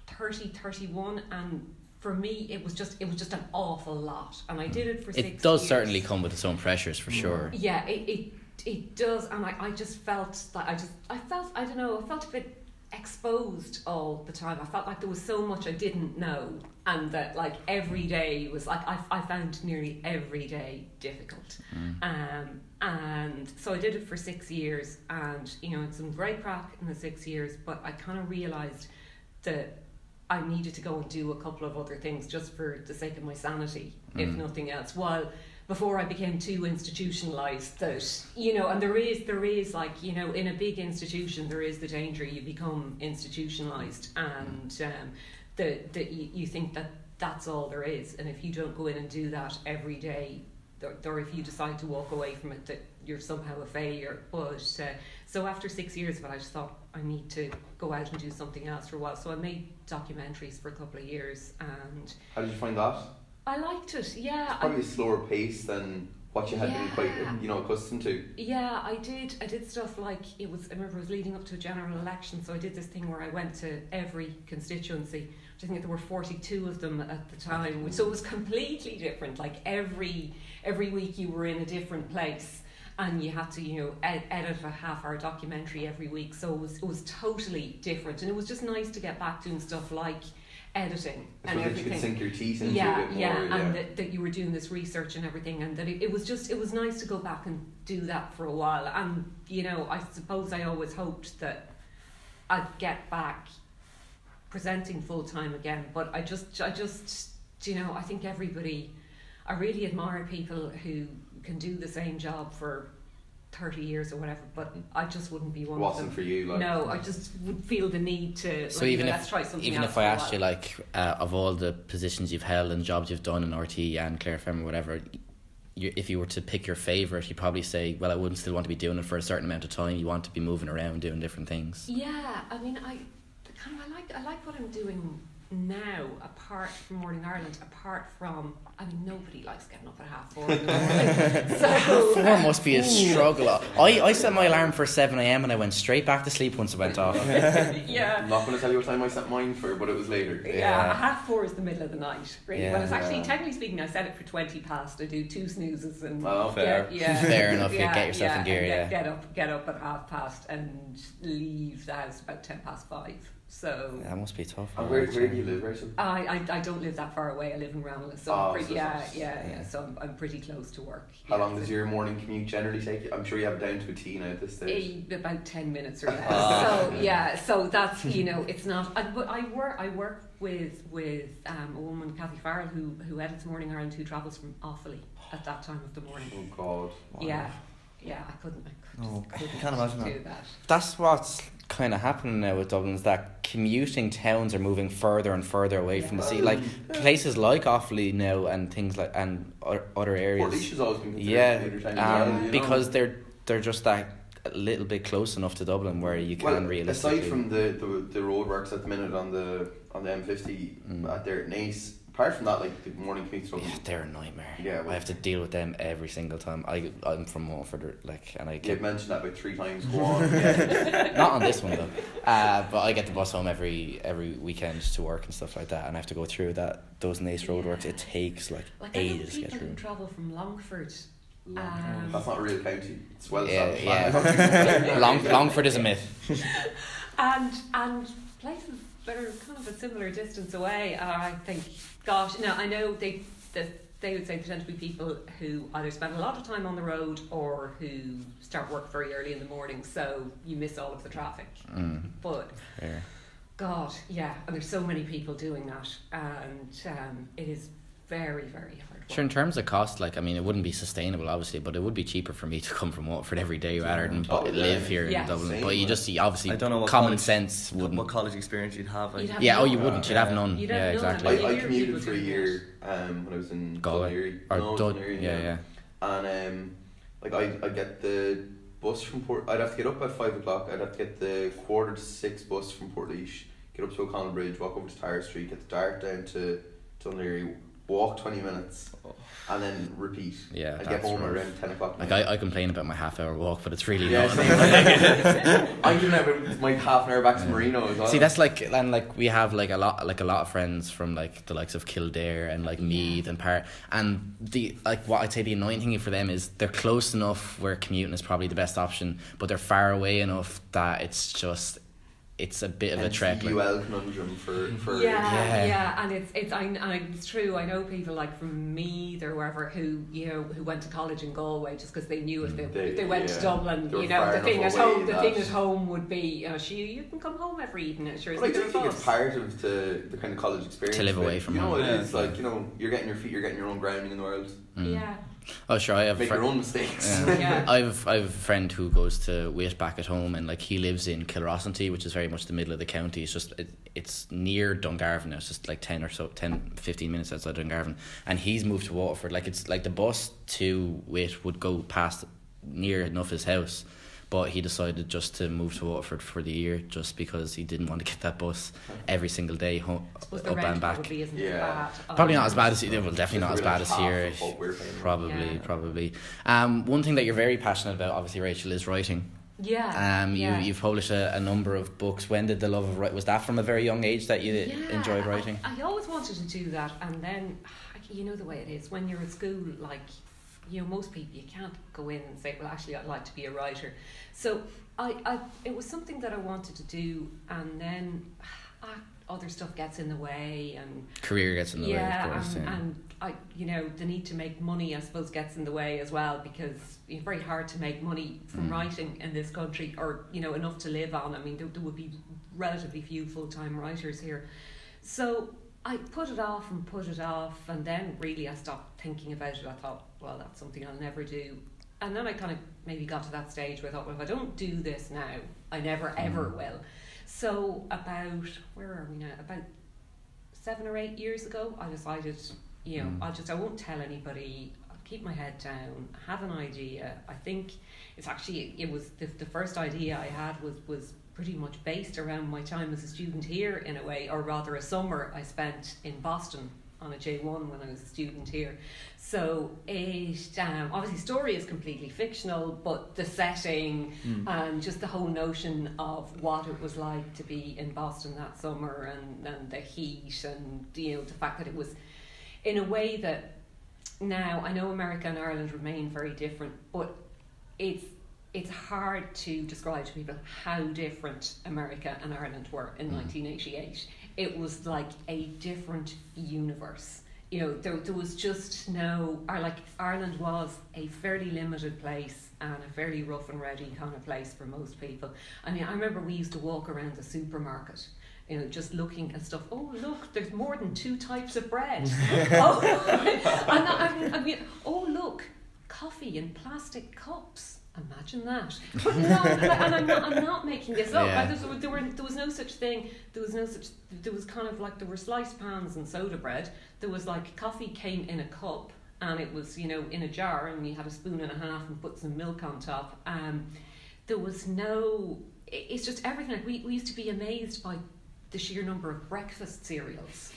30, 31, and for me, it was just an awful lot, and I did it for 6 years. It does certainly come with its own pressures, for sure. Yeah, it does, and I just felt that I felt a bit exposed all the time. I felt like there was so much I didn't know, and that like every day was like I found nearly every day difficult, and so I did it for 6 years, and you know, it's some great crack in the 6 years, but I kind of realised that I needed to go and do a couple of other things just for the sake of my sanity, if nothing else. While before I became too institutionalized, that, you know, and there is like, you know, in a big institution there is the danger you become institutionalized, and that you think that that's all there is, and if you don't go in and do that every day, or if you decide to walk away from it, that you're somehow a failure. But so after 6 years of it, I just thought I need to go out and do something else for a while. So I made documentaries for a couple of years. And how did you find that? I liked it. Yeah, it's probably a slower pace than what you had been quite, you know, accustomed to. Yeah, I did stuff like, I remember it was leading up to a general election, so I did this thing where I went to every constituency. I think there were 42 of them at the time, so it was completely different. Like every week you were in a different place, and you had to, you know, edit a half-hour documentary every week. So it was totally different, and it was just nice to get back doing stuff like editing and everything. You could sink your teeth into it a bit more, and that you were doing this research and everything, and that it was nice to go back and do that for a while. And you know, I suppose I always hoped that I'd get back presenting full time again, but I just, you know, I think everybody, I really admire people who can do the same job for 30 years or whatever, but I just wouldn't be one of them. Wasn't for you, like. No, I just would feel the need to, so like, even, you know, if, let's try something even else. Even if I asked you, like, of all the positions you've held and jobs you've done in RTE and Clare FM or whatever, if you were to pick your favourite, you'd probably say, well, I wouldn't still want to be doing it for a certain amount of time. You want to be moving around, doing different things. Yeah, I mean, I like what I'm doing now, apart from Morning Ireland, apart from, I mean, nobody likes getting up at 4:30 in the morning. So 4 must be a struggle. I set my alarm for 7 a.m. and I went straight back to sleep once it went off. Yeah. I'm not going to tell you what time I set mine for, but it was later. Yeah. 4:30 is the middle of the night, really. Yeah. Well, it's actually, technically speaking, I set it for 20 past. I do 2 snoozes and... Oh, fair. Yeah. Fair enough. You get yourself in gear, Get up at 5:30 and leave the house about 10 past 5. So that must be tough. And where do you live, Rachel? I don't live that far away. I live in Ranelagh, so So I'm pretty close to work. How long does your morning commute generally take you? I'm sure you have it down to a T now at this stage. About 10 minutes or less. So that's, you know, it's not. But I work with a woman, Kathy Farrell, who edits Morning Ireland, who travels from Offaly at that time of the morning. Oh God. Wow. Yeah, I couldn't imagine that. That's what's kind of happening now with Dublin, is that commuting towns are moving further and further away from the sea, like places like Offaly now and things like, and other areas. Portlaoise has always been because they're just that a little bit close enough to Dublin where you can realistically. Aside from the roadworks at the minute on the M50 at Naas, apart from that, like the morning commutes, they're a nightmare. Yeah, well, I have to deal with them every single time. I'm from Waterford, like, and I get mentioned that about 3 times. Go on, yeah. Not on this one though. But I get the bus home every weekend to work and stuff like that, and I have to go through those nice roadworks. It takes like ages to get through. People travel from Longford. That's not a real county. It's well established. Yeah. Longford is a myth. And places that are kind of a similar distance away, I think. Gosh, no, I know they would say they tend to be people who either spend a lot of time on the road or who start work very early in the morning, so you miss all of the traffic. Mm. But fair. God, yeah, and there's so many people doing that, and it is very, very hard. Sure, in terms of cost, like, I mean, it wouldn't be sustainable, obviously, but it would be cheaper for me to come from Waterford every day rather than live here in Dublin. Same, but you just see, obviously, I don't know what common sense wouldn't. What college experience you'd have? Like, you wouldn't. You'd have none. You'd have none. Exactly. I commuted for a year when I was in Galway. And I'd get the bus from I'd have to get up at 5 o'clock. I'd have to get the 5:45 bus from Portlaoise, get up to O'Connell Bridge, walk over to Tara Street, get the dart down to Dún Laoghaire, walk 20 minutes and then repeat. Yeah, I get home around 10 o'clock. Like, I complain about my half-hour walk, but it's really not. I even have my half an hour back to Marino as well. See, that's we have a lot of friends from the likes of Kildare and Meath and Parr, and what I'd say the annoying thing for them is they're close enough where commuting is probably the best option, but they're far away enough that it's just. It's a bit of a trek. UL conundrum for and it's true. I know people from Meath or wherever who went to college in Galway just because they knew if they went to Dublin, the thing at home would be, you can come home every evening. I do think it's part of the kind of college experience to live away from home. You're getting your feet, you're getting your own grounding in the world. Mm. Yeah. Oh sure, I have make your own mistakes. Yeah. Yeah. I have a friend who goes to Waitback back at home, and he lives in Kilrossenty, which is very much the middle of the county. It's just it's near Dungarvan. It's just 10-15 minutes outside Dungarvan, and he's moved to Waterford. It's the bus to Waitback would go past near enough his house, but he decided just to move to Waterford for the year just because he didn't want to get that bus every single day home, up and back. Probably not as bad as here. Well, definitely not as bad as here. Probably. One thing that you're very passionate about, obviously, Rachel, is writing. Yeah. You've published a number of books. When did the love of writing? Was that from a very young age that you enjoyed writing? I always wanted to do that, and then the way it is when you're at school, most people, you can't go in and say, well, actually, I'd like to be a writer. So it was something that I wanted to do, and then other stuff gets in the way. And career gets in the way, of course. And the need to make money, I suppose, gets in the way as well, because it's very hard to make money from writing in this country, or, enough to live on. I mean, there would be relatively few full-time writers here. So I put it off, and then really I stopped thinking about it. I thought, well, that's something I'll never do. And then I kind of maybe got to that stage where I thought, well, if I don't do this now, I never ever will. So about 7 or 8 years ago, I decided, I won't tell anybody. I'll keep my head down, have an idea. I think it's actually, it was the first idea I had was pretty much based around my time as a student here in a way, or rather a summer I spent in Boston on a J1 when I was a student here. So it, obviously story is completely fictional, but the setting and just the whole notion of what it was like to be in Boston that summer, and the heat, and the fact that it was in a way that now I know America and Ireland remain very different, but it's hard to describe to people how different America and Ireland were in 1988. It was like a different universe. There was just no... Ireland was a fairly limited place and a fairly rough and ready kind of place for most people. I mean, I remember we used to walk around the supermarket, just looking at stuff. Oh, look, there's more than 2 types of bread. Oh, look, coffee in plastic cups. Imagine that. But no, and I'm not making this up. Yeah. There was no such thing. There was kind of there were sliced pans and soda bread. There was coffee came in a cup, and it was in a jar, and we had a spoon and a half and put some milk on top. There was no. It's just everything. We used to be amazed by the sheer number of breakfast cereals.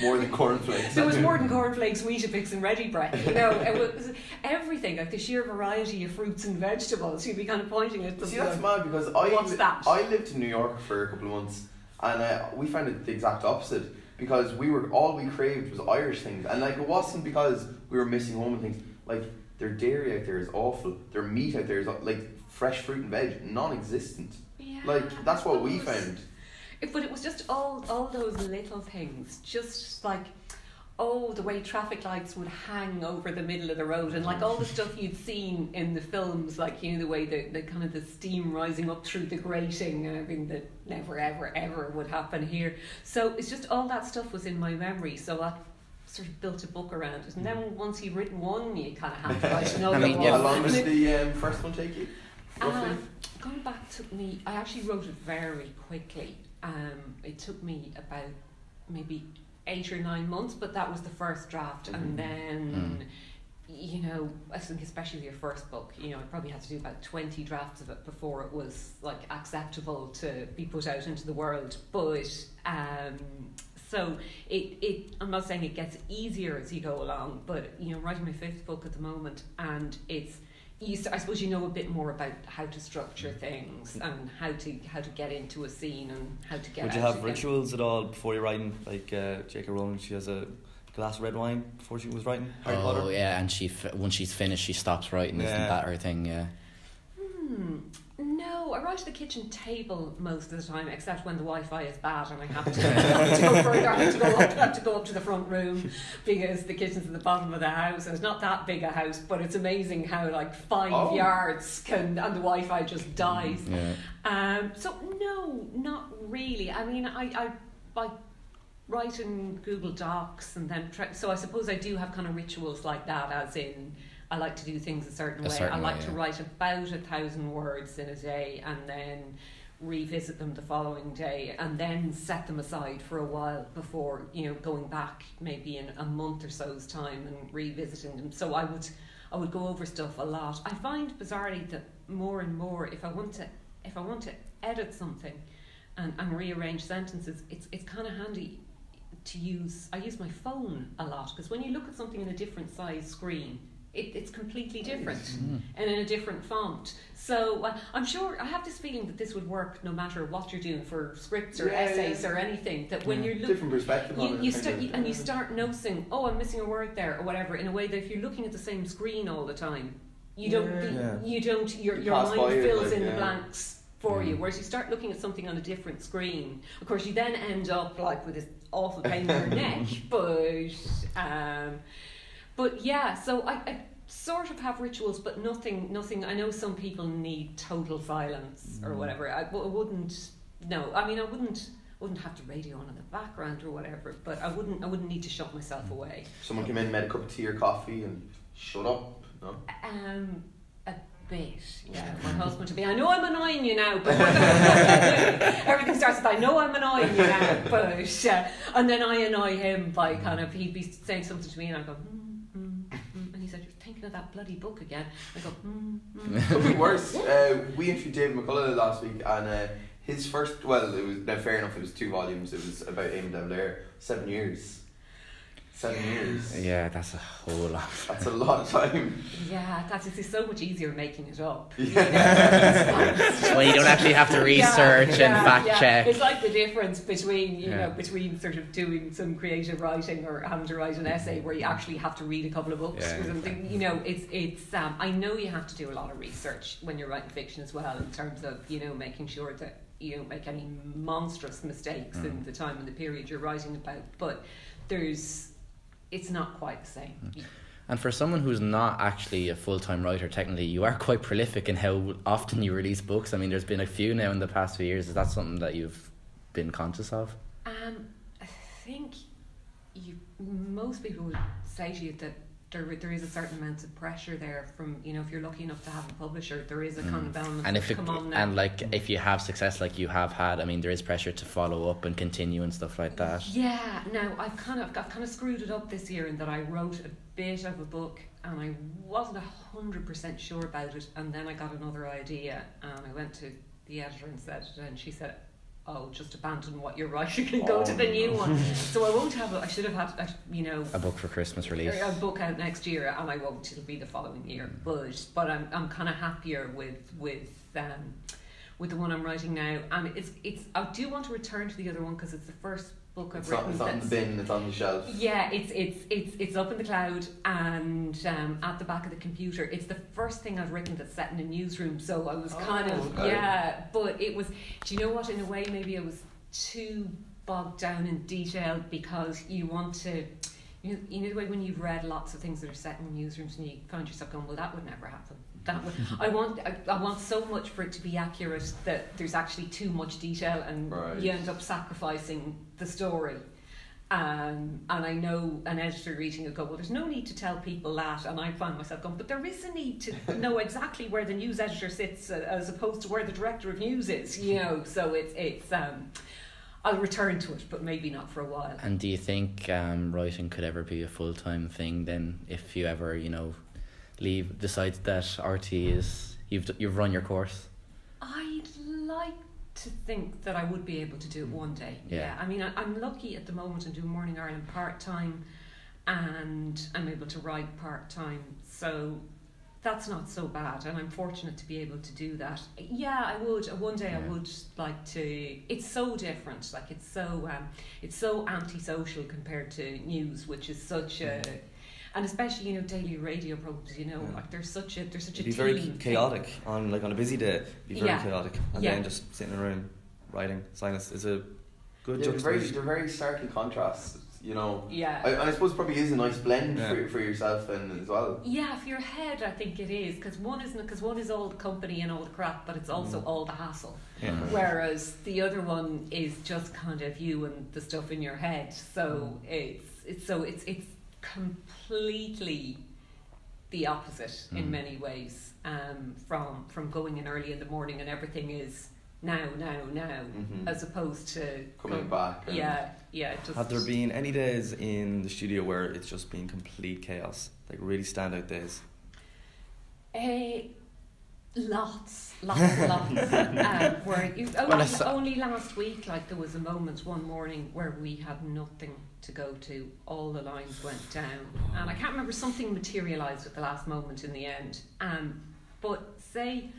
More than cornflakes. There was more than cornflakes, Weetabix and ready bread. You know, it was everything, like the sheer variety of fruits and vegetables. You'd be kind of pointing at them. See, that's mad, because I lived in New York for a couple of months, and we found it the exact opposite, because all we craved was Irish things. And like, it wasn't because we were missing home and things. Like, their dairy out there is awful. Their meat out there is like fresh fruit and veg, non-existent. Yeah, like, that's what we found. But it was just all those little things, just like, oh, the way traffic lights would hang over the middle of the road, and like all the stuff you'd seen in the films, like, you know, the way the kind of the steam rising up through the grating, and everything that never, ever, ever would happen here. So it's just all that stuff was in my memory. So I sort of built a book around it, and then once you've written one, you kind of have to write another one. How long does the first one take you? Going back to me, I actually wrote it very quickly. It took me about maybe 8 or 9 months, but that was the first draft. Mm-hmm. And then, you know, I think especially your first book, you know, I probably had to do about 20 drafts of it before it was like acceptable to be put out into the world. But so I'm not saying it gets easier as you go along, but you know, I'm writing my 5th book at the moment, and it's. I suppose you know a bit more about how to structure things and how to get into a scene and how to get. Would you have rituals at all before you're writing? Like J.K. Rowling, she has a glass of red wine before she was writing Harry Potter. Oh yeah, and she once she's finished, she stops writing. Yeah. Isn't that her thing? Yeah. No, I write at the kitchen table most of the time, except when the Wi-Fi is bad and I have to, I have to go up to the front room, because the kitchen's at the bottom of the house. And it's not that big a house, but it's amazing how like 5 yards and the Wi-Fi just dies. Yeah. So no, not really. I mean, I write in Google Docs, and then so I suppose I do have kind of rituals like that, as in. I like to do things a certain way. I like to write about 1,000 words in a day, and then revisit them the following day, and then set them aside for a while before, you know, going back maybe in a month or so's time and revisiting them. So I would go over stuff a lot. I find bizarrely that more and more, if I want to edit something and rearrange sentences, it's kind of handy to use. I use my phone a lot, because when you look at something in a different size screen, it's completely different and in a different font. So I'm sure I have this feeling that this would work no matter what you're doing for scripts or essays or anything. That when you're looking, different perspective on it, and you start noticing, oh, I'm missing a word there or whatever. In a way that if you're looking at the same screen all the time, your mind fills in the blanks for you. Whereas you start looking at something on a different screen, of course, you then end up like with this awful pain in your neck. But yeah, so I sort of have rituals, but nothing. I know some people need total silence or whatever. I wouldn't. No, I mean, I wouldn't have the radio on in the background or whatever. But I wouldn't need to shut myself away. Someone came in, made a cup of tea or coffee, and shut up. No. A bit. Yeah, my husband would be. I know I'm annoying you now, but everything starts with I know I'm annoying you now, but and then I annoy him by kind of he'd be saying something to me, and I go. Of that bloody book again. I go, Could be worse. We interviewed Dave McCullough last week, and his first, well, it was fair enough, it was 2 volumes, it was about Dún Laoghaire. 7 years. 7 years. Yeah, that's a whole lot. That's a lot of time. Yeah, it's so much easier making it up. Yeah. Well, you don't actually have to research and fact check. It's like the difference between, you know, between sort of doing some creative writing or having to write an essay where you actually have to read a couple of books or something. You know, it's I know you have to do a lot of research when you're writing fiction as well, in terms of, you know, making sure that you don't make any monstrous mistakes in the time and the period you're writing about. But it's not quite the same. And for someone who's not actually a full-time writer, technically, you are quite prolific in how often you release books. I mean, there's been a few now in the past few years. Is that something that you've been conscious of? I think most people would say to you that there is a certain amount of pressure there from, you know, if you're lucky enough to have a publisher, there is a kind of element and like if you have success like you have had, I mean, there is pressure to follow up and continue and stuff like that. Yeah, now I've kind of screwed it up this year in that I wrote a bit of a book and I wasn't 100% sure about it, and then I got another idea and I went to the editor and said, and she said, oh, just abandon what you're writing and go to the new one. So I won't have, I should have had, you know, a book for Christmas release, a book out next year, and I won't, it'll be the following year. But I'm kind of happier with the one I'm writing now. And it's I do want to return to the other one because it's the first book I've written. It's on the bin, it's on the shelf. Yeah, it's up in the cloud and at the back of the computer. It's the first thing I've written that's set in a newsroom, so I was yeah, but it was, do you know what, in a way maybe I was too bogged down in detail because you want to, you know the way when you've read lots of things that are set in newsrooms and you find yourself going, well, that would never happen. That would, I want so much for it to be accurate that there's actually too much detail, and you end up sacrificing the story. And I know an editor reading will go, well, there's no need to tell people that, and I find myself going, but there is a need to know exactly where the news editor sits as opposed to where the director of news is, you know. So it's I'll return to it, but maybe not for a while. And do you think writing could ever be a full-time thing then, if you ever, you know, decide that RTE is, you've run your course? I'd like to think that I would be able to do it one day. Yeah. I mean, I'm lucky at the moment and do Morning Ireland part-time, and I'm able to write part-time, so that's not so bad, and I'm fortunate to be able to do that. Yeah, I would, one day I would like to. It's so different, like it's so antisocial compared to news, which is such a, and especially, you know, daily radio programs, you know, like there's such a it'd be very chaotic thing. on a busy day, it'd be very chaotic, and then just sitting in a room writing silence is a good juxtaposition. They're very stark in contrast, you know. I suppose it probably is a nice blend for yourself then as well. Yeah, for your head I think it is, because one is all the company and all the crap, but it's also all the hassle, whereas the other one is just kind of you and the stuff in your head. So it's completely the opposite in many ways, from going in early in the morning and everything is now as opposed to coming back. Just, have there been any days in the studio where it's just been complete chaos, like really standout days? Lots where only last week, like, there was a moment one morning where we had nothing to go to, all the lines went down, and I can't remember, something materialised at the last moment in the end, but say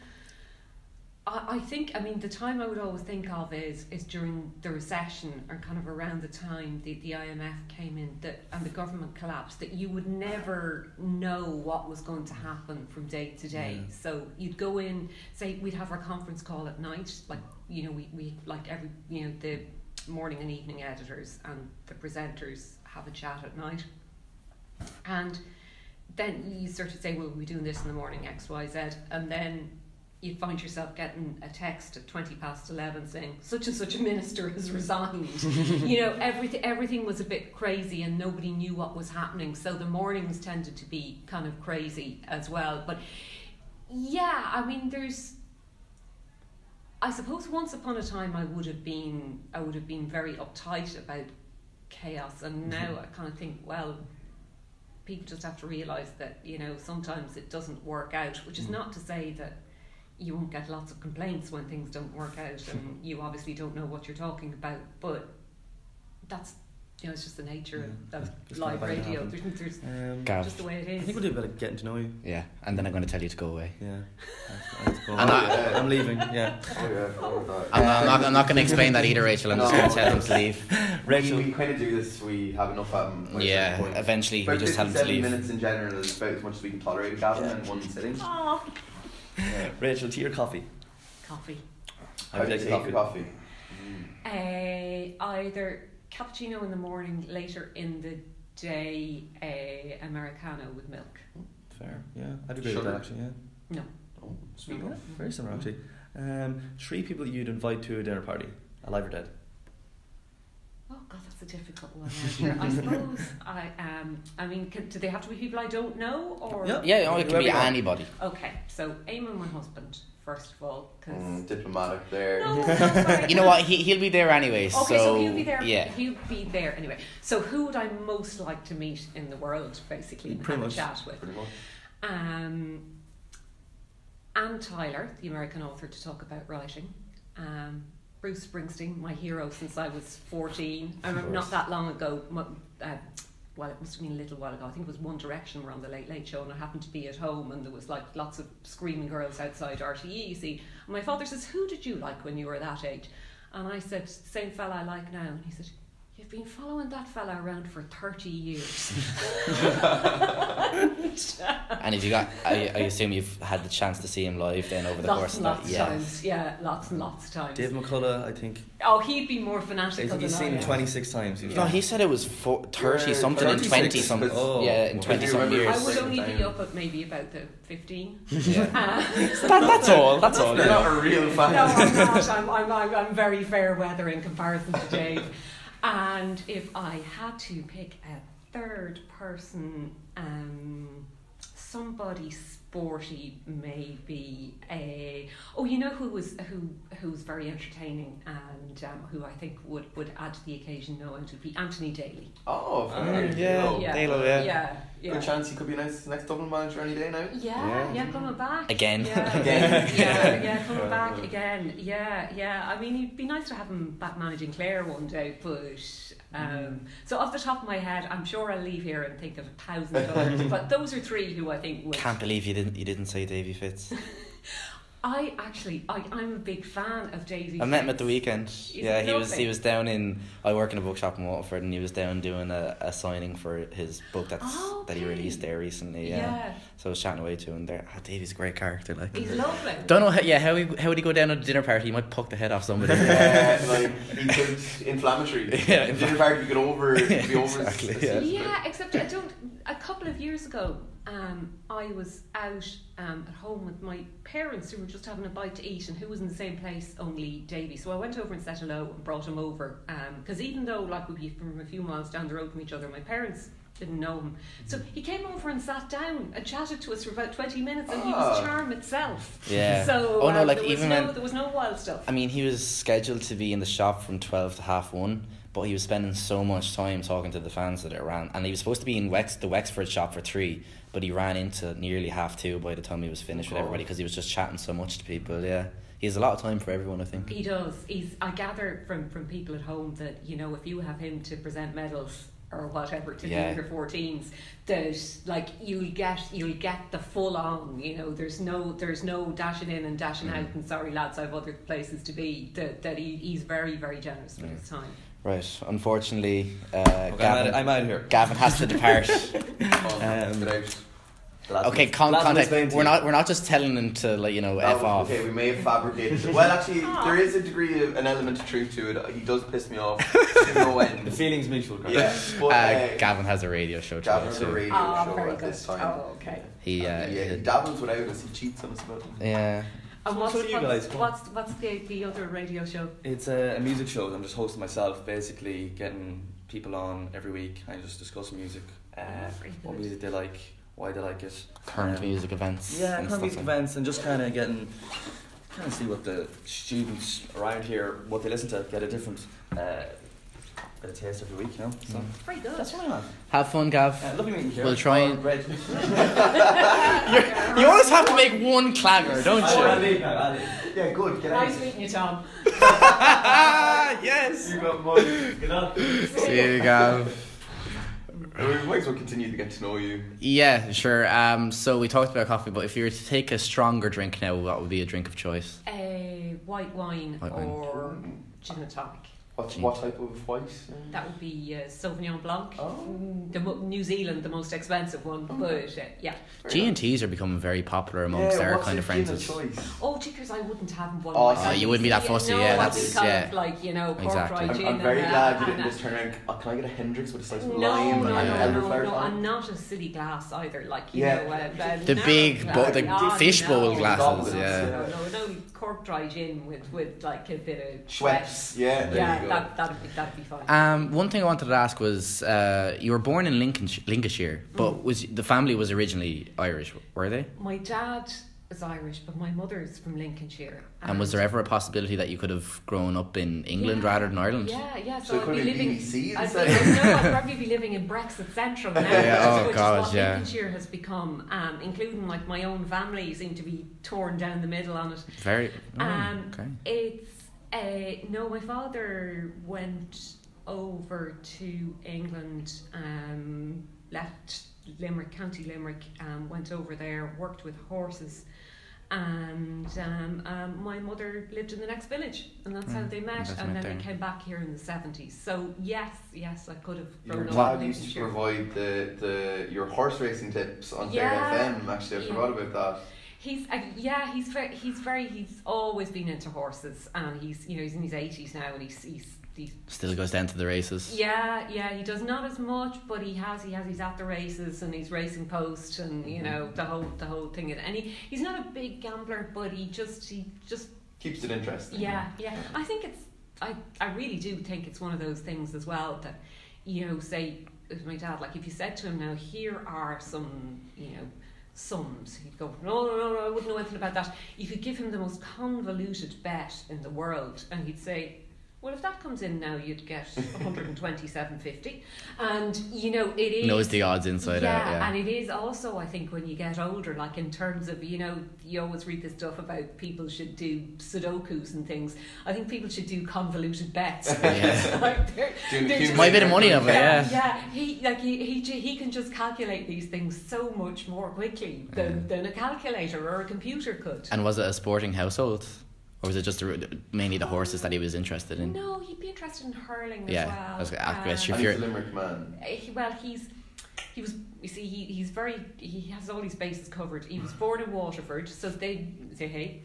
I think, I mean, the time I would always think of is during the recession, or kind of around the time the IMF came in and the government collapsed, that you would never know what was going to happen from day to day. Yeah. So you'd go in, say we'd have our conference call at night, like, you know, we like every, you know, the morning and evening editors and the presenters have a chat at night, and then you sort of say, well, we're doing this in the morning, X, Y, Z, and then you'd find yourself getting a text at 11:20 saying such and such a minister has resigned. You know, everything was a bit crazy and nobody knew what was happening, so the mornings tended to be kind of crazy as well. But yeah, I mean, there's, I suppose once upon a time I would have been very uptight about chaos, and now I kind of think, well, people just have to realise that, you know, sometimes it doesn't work out, which is not to say that you won't get lots of complaints when things don't work out and you obviously don't know what you're talking about, but that's, you know, it's just the nature of live radio. There's Gav, just the way it is. I think we'll do a bit of getting to know you. Yeah, and then I'm going to tell you to go away. Yeah. I'm leaving, I'm not going to explain that either, Rachel. I'm just going to tell them to leave. Rachel, we kind of do this, we have enough of them. Yeah, eventually we just tell them to leave. 7 minutes in general is about as much as we can tolerate, Gavin, in one sitting. Oh. Yeah. Rachel, tea or coffee? Coffee. How do you take coffee? Either cappuccino in the morning, later in the day, Americano with milk. Fair, yeah. I'd agree with that, actually, yeah. No. Oh, sweet. Yeah, very similar, actually. 3 people you'd invite to a dinner party, alive or dead? Oh, God, that's a difficult one. I suppose I mean, do they have to be people I don't know, or? Yeah, it could be anybody. Okay, so aim on my husband first of all, because diplomatic there. No, sorry, you know what? He'll be there anyways. Okay, so he'll be there. Yeah, he'll be there anyway. So who would I most like to meet in the world, basically, and have a chat with? Pretty much. Ann Tyler, the American author, to talk about writing. Bruce Springsteen, my hero since I was 14. I remember not that long ago, well, it must have been a little while ago, I think it was One Direction were on the Late Late Show, and I happened to be at home, and there was like lots of screaming girls outside RTE, you see. And my father says, who did you like when you were that age? And I said, same fella I like now. And he said, you've been following that fella around for 30 years. And if you got, I assume you've had the chance to see him live then over the course of that. Lots and lots of times. Dave McCullough, I think. Oh, he'd be more fanatical than I. He's seen him 26 times. No, he said it was 30-something in 20-something. Oh, yeah, in 20-something years. I would only be up at maybe about the 15. Yeah. That's all. You're not a real fan. No, I'm not. I'm very fair weather in comparison to Dave. And if I had to pick a third person, somebody sporty, maybe a you know who was very entertaining and who I think would add to the occasion. No, it would be Anthony Daly. Daly. Good chance he could be next Dublin manager any day now. Coming back again. Coming back again. I mean, it'd be nice to have him back managing Clare one day, but. So off the top of my head, I'm sure I'll leave here and think of 1,000 others, but those are three who I think would. Can't believe you didn't say Davy Fitz. I'm a big fan of Davy Fitz. I met him at the weekend. He was down in, I work in a bookshop in Waterford, and he was down doing a signing for his book that he released there recently. So I was chatting away to him there. Davy's a great character, like. He's lovely. Don't know how would he go down at a dinner party? He might poke the head off somebody. He could inflammatory. Dinner party could over exactly, except a couple of years ago, I was out at home with my parents who were just having a bite to eat, and who was in the same place, only Davy. So I went over and said hello and brought him over, because even though like we'd be from a few miles down the road from each other, my parents didn't know him. So he came over and sat down and chatted to us for about 20 minutes, and he was charm itself. Yeah. So there was no wild stuff. I mean, he was scheduled to be in the shop from 12 to 1:30, but he was spending so much time talking to the fans that are around. And he was supposed to be in the Wexford shop for 3, but he ran into nearly 2:30 by the time he was finished with everybody, because he was just chatting so much to people. Yeah. He has a lot of time for everyone, I think. He does. I gather from people at home that, you know, if you have him to present medals or whatever to the under 14s, that like you'll get the full on, you know, there's no dashing in and dashing out and sorry lads, I've other places to be. That he's very, very generous with his time. Right, unfortunately, Gavin, I'm out of here. Gavin has to depart. Okay, contact. We're not just telling them to, like, you know, f off. Okay, we may have fabricated. Well, actually, there is a degree of an element of truth to it. He does piss me off to no end. The feeling's mutual. Yeah. But, Gavin has a radio show. Gavin has a radio show at this time. Oh, okay. He dabbles without us. He cheats on us about them. Yeah. And what's the other radio show? It's a music show that I'm just hosting myself, basically getting people on every week and just discussing music. What music they like. Why they like it. Current music events. Yeah, current music events, and just kind of getting, kind of see what the students around here, what they listen to, get a different bit of taste every week, you know? So. Very good. That's what I like. Have fun, Gav. Lovely meeting you. We'll try and... You always have to make one clagger, don't you? Yeah, good. Nice meeting you, Tom. Yes! You got money. Good on. See you, Gav. We might as well continue to get to know you. Yeah, sure. So we talked about coffee, but if you were to take a stronger drink now, what would be a drink of choice? A white wine. Or gin and tonic. What type of white? That would be Sauvignon Blanc. Oh. New Zealand, the most expensive one, but yeah. G&Ts are becoming very popular amongst our kind of friends. Tickers, I wouldn't have one. You wouldn't be that fussy, that's kind of like, you know, exactly. I'm very glad you didn't just turn around. Can I get a Hendrix with a slice of lime and elderflower? No, and not a silly glass either, like the fishbowl glasses. No, Cork dry gin with like a bit of Schweppes. That'd be fine. One thing I wanted to ask was, you were born in Lincolnshire, but the family was originally Irish, were they? My dad is Irish, but my mother's from Lincolnshire. And was there ever a possibility that you could have grown up in England rather than Ireland? Yeah. So I'd be living. I'd probably be living in Brexit Central now. Lincolnshire has become, including like my own family, seem to be torn down the middle on it. Very. Okay. It's. No, my father went over to England, left Limerick, County Limerick, went over there, worked with horses, and my mother lived in the next village, and that's how they met, and then they came back here in the 70s. So yes, I could have grown up. Your dad used to provide your horse racing tips on Clare FM, actually. I forgot about that. He's always been into horses, and he's in his 80s now, and he still goes down to the races. He does not as much, but he's at the races, and he's racing post, and the whole thing. And he's not a big gambler, but he just keeps it interesting. I think I really do think it's one of those things as well that, say my dad, like if you said to him, now here are some sums, he'd go, no, I wouldn't know anything about that. You could give him the most convoluted bet in the world, and he'd say, well, if that comes in now, you'd get 127.50, and it is. Knows the odds inside out. Yeah, and it is also, I think, when you get older, like in terms of you always read this stuff about people should do Sudokus and things. I think people should do convoluted bets. Quite a bit of money over it. He can just calculate these things so much more quickly than a calculator or a computer could. And was it a sporting household? Or was it just mainly the horses that he was interested in? No, he'd be interested in hurling as well. Yeah, he's a Limerick man. He has all his bases covered. He was born in Waterford, so they say, hey,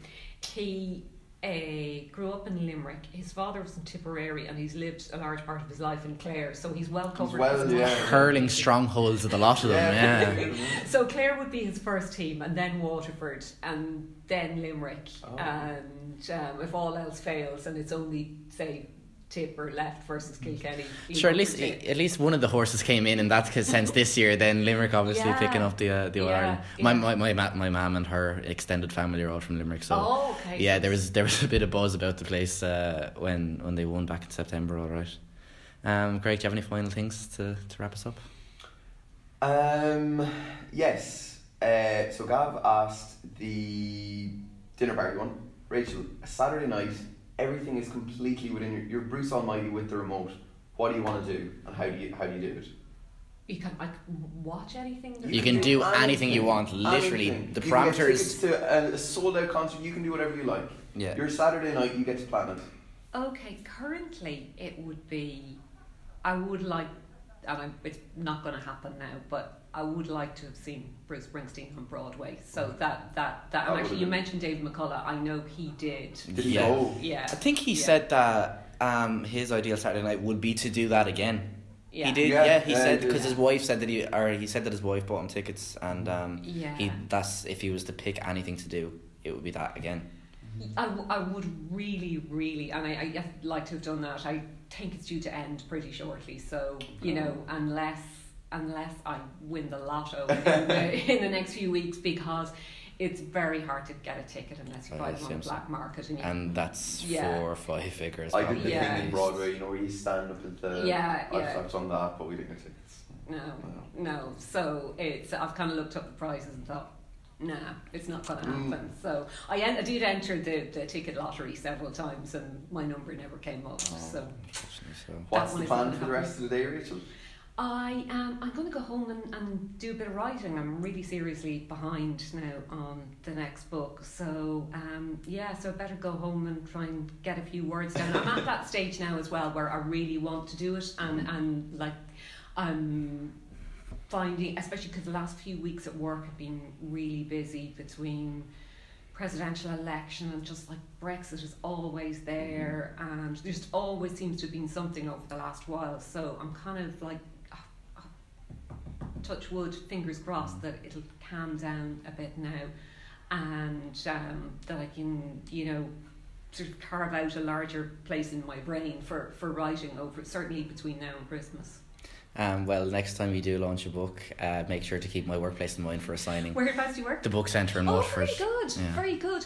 he grew up in Limerick. His father was in Tipperary, and he's lived a large part of his life in Clare, so he's well covered. Hurling strongholds at the lot of them. So Clare would be his first team, and then Waterford, and then Limerick, and if all else fails, and it's only say Tip or left versus Kilkenny. Sure, at least one of the horses came in that sense this year. Then Limerick obviously picking up the Ireland. My mum and her extended family are all from Limerick, so there was a bit of buzz about the place when they won back in September. All right, Greg, do you have any final things to wrap us up? Yes. So Gav asked the dinner party one. Rachel, a Saturday night. Everything is completely within your Bruce Almighty with the remote. What do you want to do, and how do you do it? You can watch anything. You can do anything you want. Literally, the parameters. You get tickets to a sold out concert. You can do whatever you like. Yeah. Your Saturday night, you get to plan it. Okay, currently it would be, it's not going to happen now, but I would like to have seen Bruce Springsteen on Broadway. So that and actually you mentioned Dave McCullough. I know he did. I think he said that his ideal Saturday night would be to do that again. Yeah. He did. Yeah, he said because his wife said that his wife bought him tickets, and that's if he was to pick anything to do, it would be that again. I would really, and I'd like to have done that. I think it's due to end pretty shortly, so unless I win the lotto in the next few weeks, because it's very hard to get a ticket unless you buy them on the black market, and that's 4 or 5 figures. I did the thing in Broadway, where you stand up at the. I've done that, but we didn't get tickets. No. So I've kind of looked up the prices and thought, nah, it's not going to happen. So I did enter the ticket lottery several times, and my number never came up. So what's the plan for the rest of the day, Rachel? I'm going to go home and do a bit of writing. I'm really seriously behind now on the next book. So, so I better go home and try and get a few words down. I'm at that stage now as well where I really want to do it, and like I'm finding, especially because the last few weeks at work have been really busy between presidential election and just like Brexit is always there, and there just always seems to have been something over the last while. So I'm kind of like, touch wood, fingers crossed that it'll calm down a bit now, and that I can sort of carve out a larger place in my brain for writing over, certainly between now and Christmas. Well, next time we do launch a book, make sure to keep my workplace in mind for a signing. Whereabouts do you work? The Book Centre in Waterford. Very good.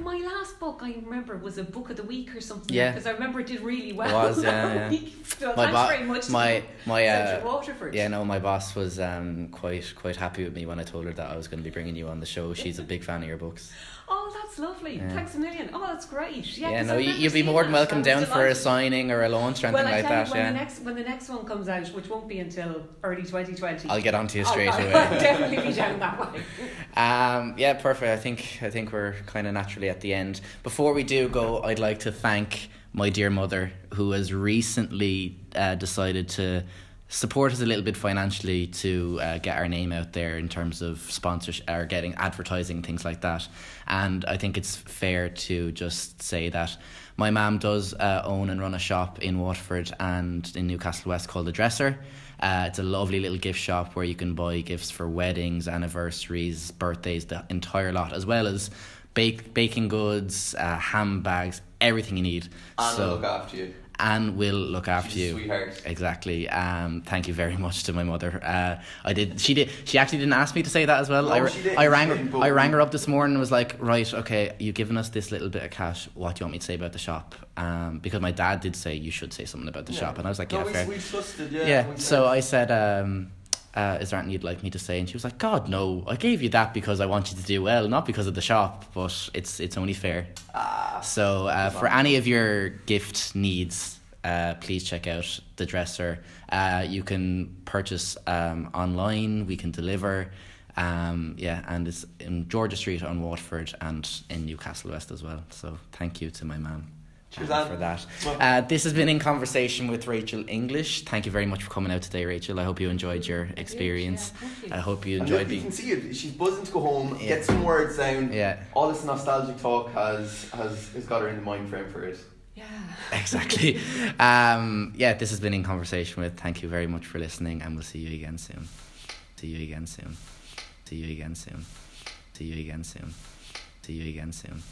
My last book, I remember, was a book of the week or something. Yeah. Because I remember it did really well. It was, week. So thanks very much to Waterford. Yeah, no, my boss was quite happy with me when I told her that I was going to be bringing you on the show. She's a big fan of your books. Oh, that's that's lovely. Yeah. Thanks a million. Oh, that's great. Yeah, yeah, no, you'd be more than welcome down for a signing or a launch or anything like that. When the next one comes out, which won't be until early 2020, I'll get onto you straight away. I'll definitely be down that way. Yeah, perfect. I think we're kind of naturally at the end. Before we do go, I'd like to thank my dear mother, who has recently decided to support us a little bit financially to get our name out there in terms of sponsorship or getting advertising, things like that. And I think it's fair to just say that my mum does own and run a shop in Waterford and in Newcastle West called The Dresser. It's a lovely little gift shop where you can buy gifts for weddings, anniversaries, birthdays, the entire lot, as well as baking goods, handbags, everything you need. And so, we'll look after you. And we'll look after you. Sweetheart. Exactly. Thank you very much to my mother. She actually didn't ask me to say that as well. I rang her up this morning and was like, right, okay, you've given us this little bit of cash. What do you want me to say about the shop? Because my dad did say you should say something about the shop, and I was like, fair. We trusted, yeah. So I said, is there anything you'd like me to say? And she was like, God, no, I gave you that because I want you to do well, not because of the shop, but it's only fair. So for any of your gift needs, please check out The Dresser. You can purchase online, we can deliver, and it's in Georgia Street on Waterford and in Newcastle West as well. So thank you to my mum. Cheers, for that. This has been In Conversation with Rachael English. Thank you very much for coming out today, Rachael. I hope you enjoyed your experience. I hope you enjoyed You can see it. She's buzzing to go home, get some words down. Yeah. All this nostalgic talk has got her in the mind frame for it. Yeah. Exactly. This has been In Conversation with. Thank you very much for listening, and we'll see you again soon. See you again soon. See you again soon. See you again soon. See you again soon.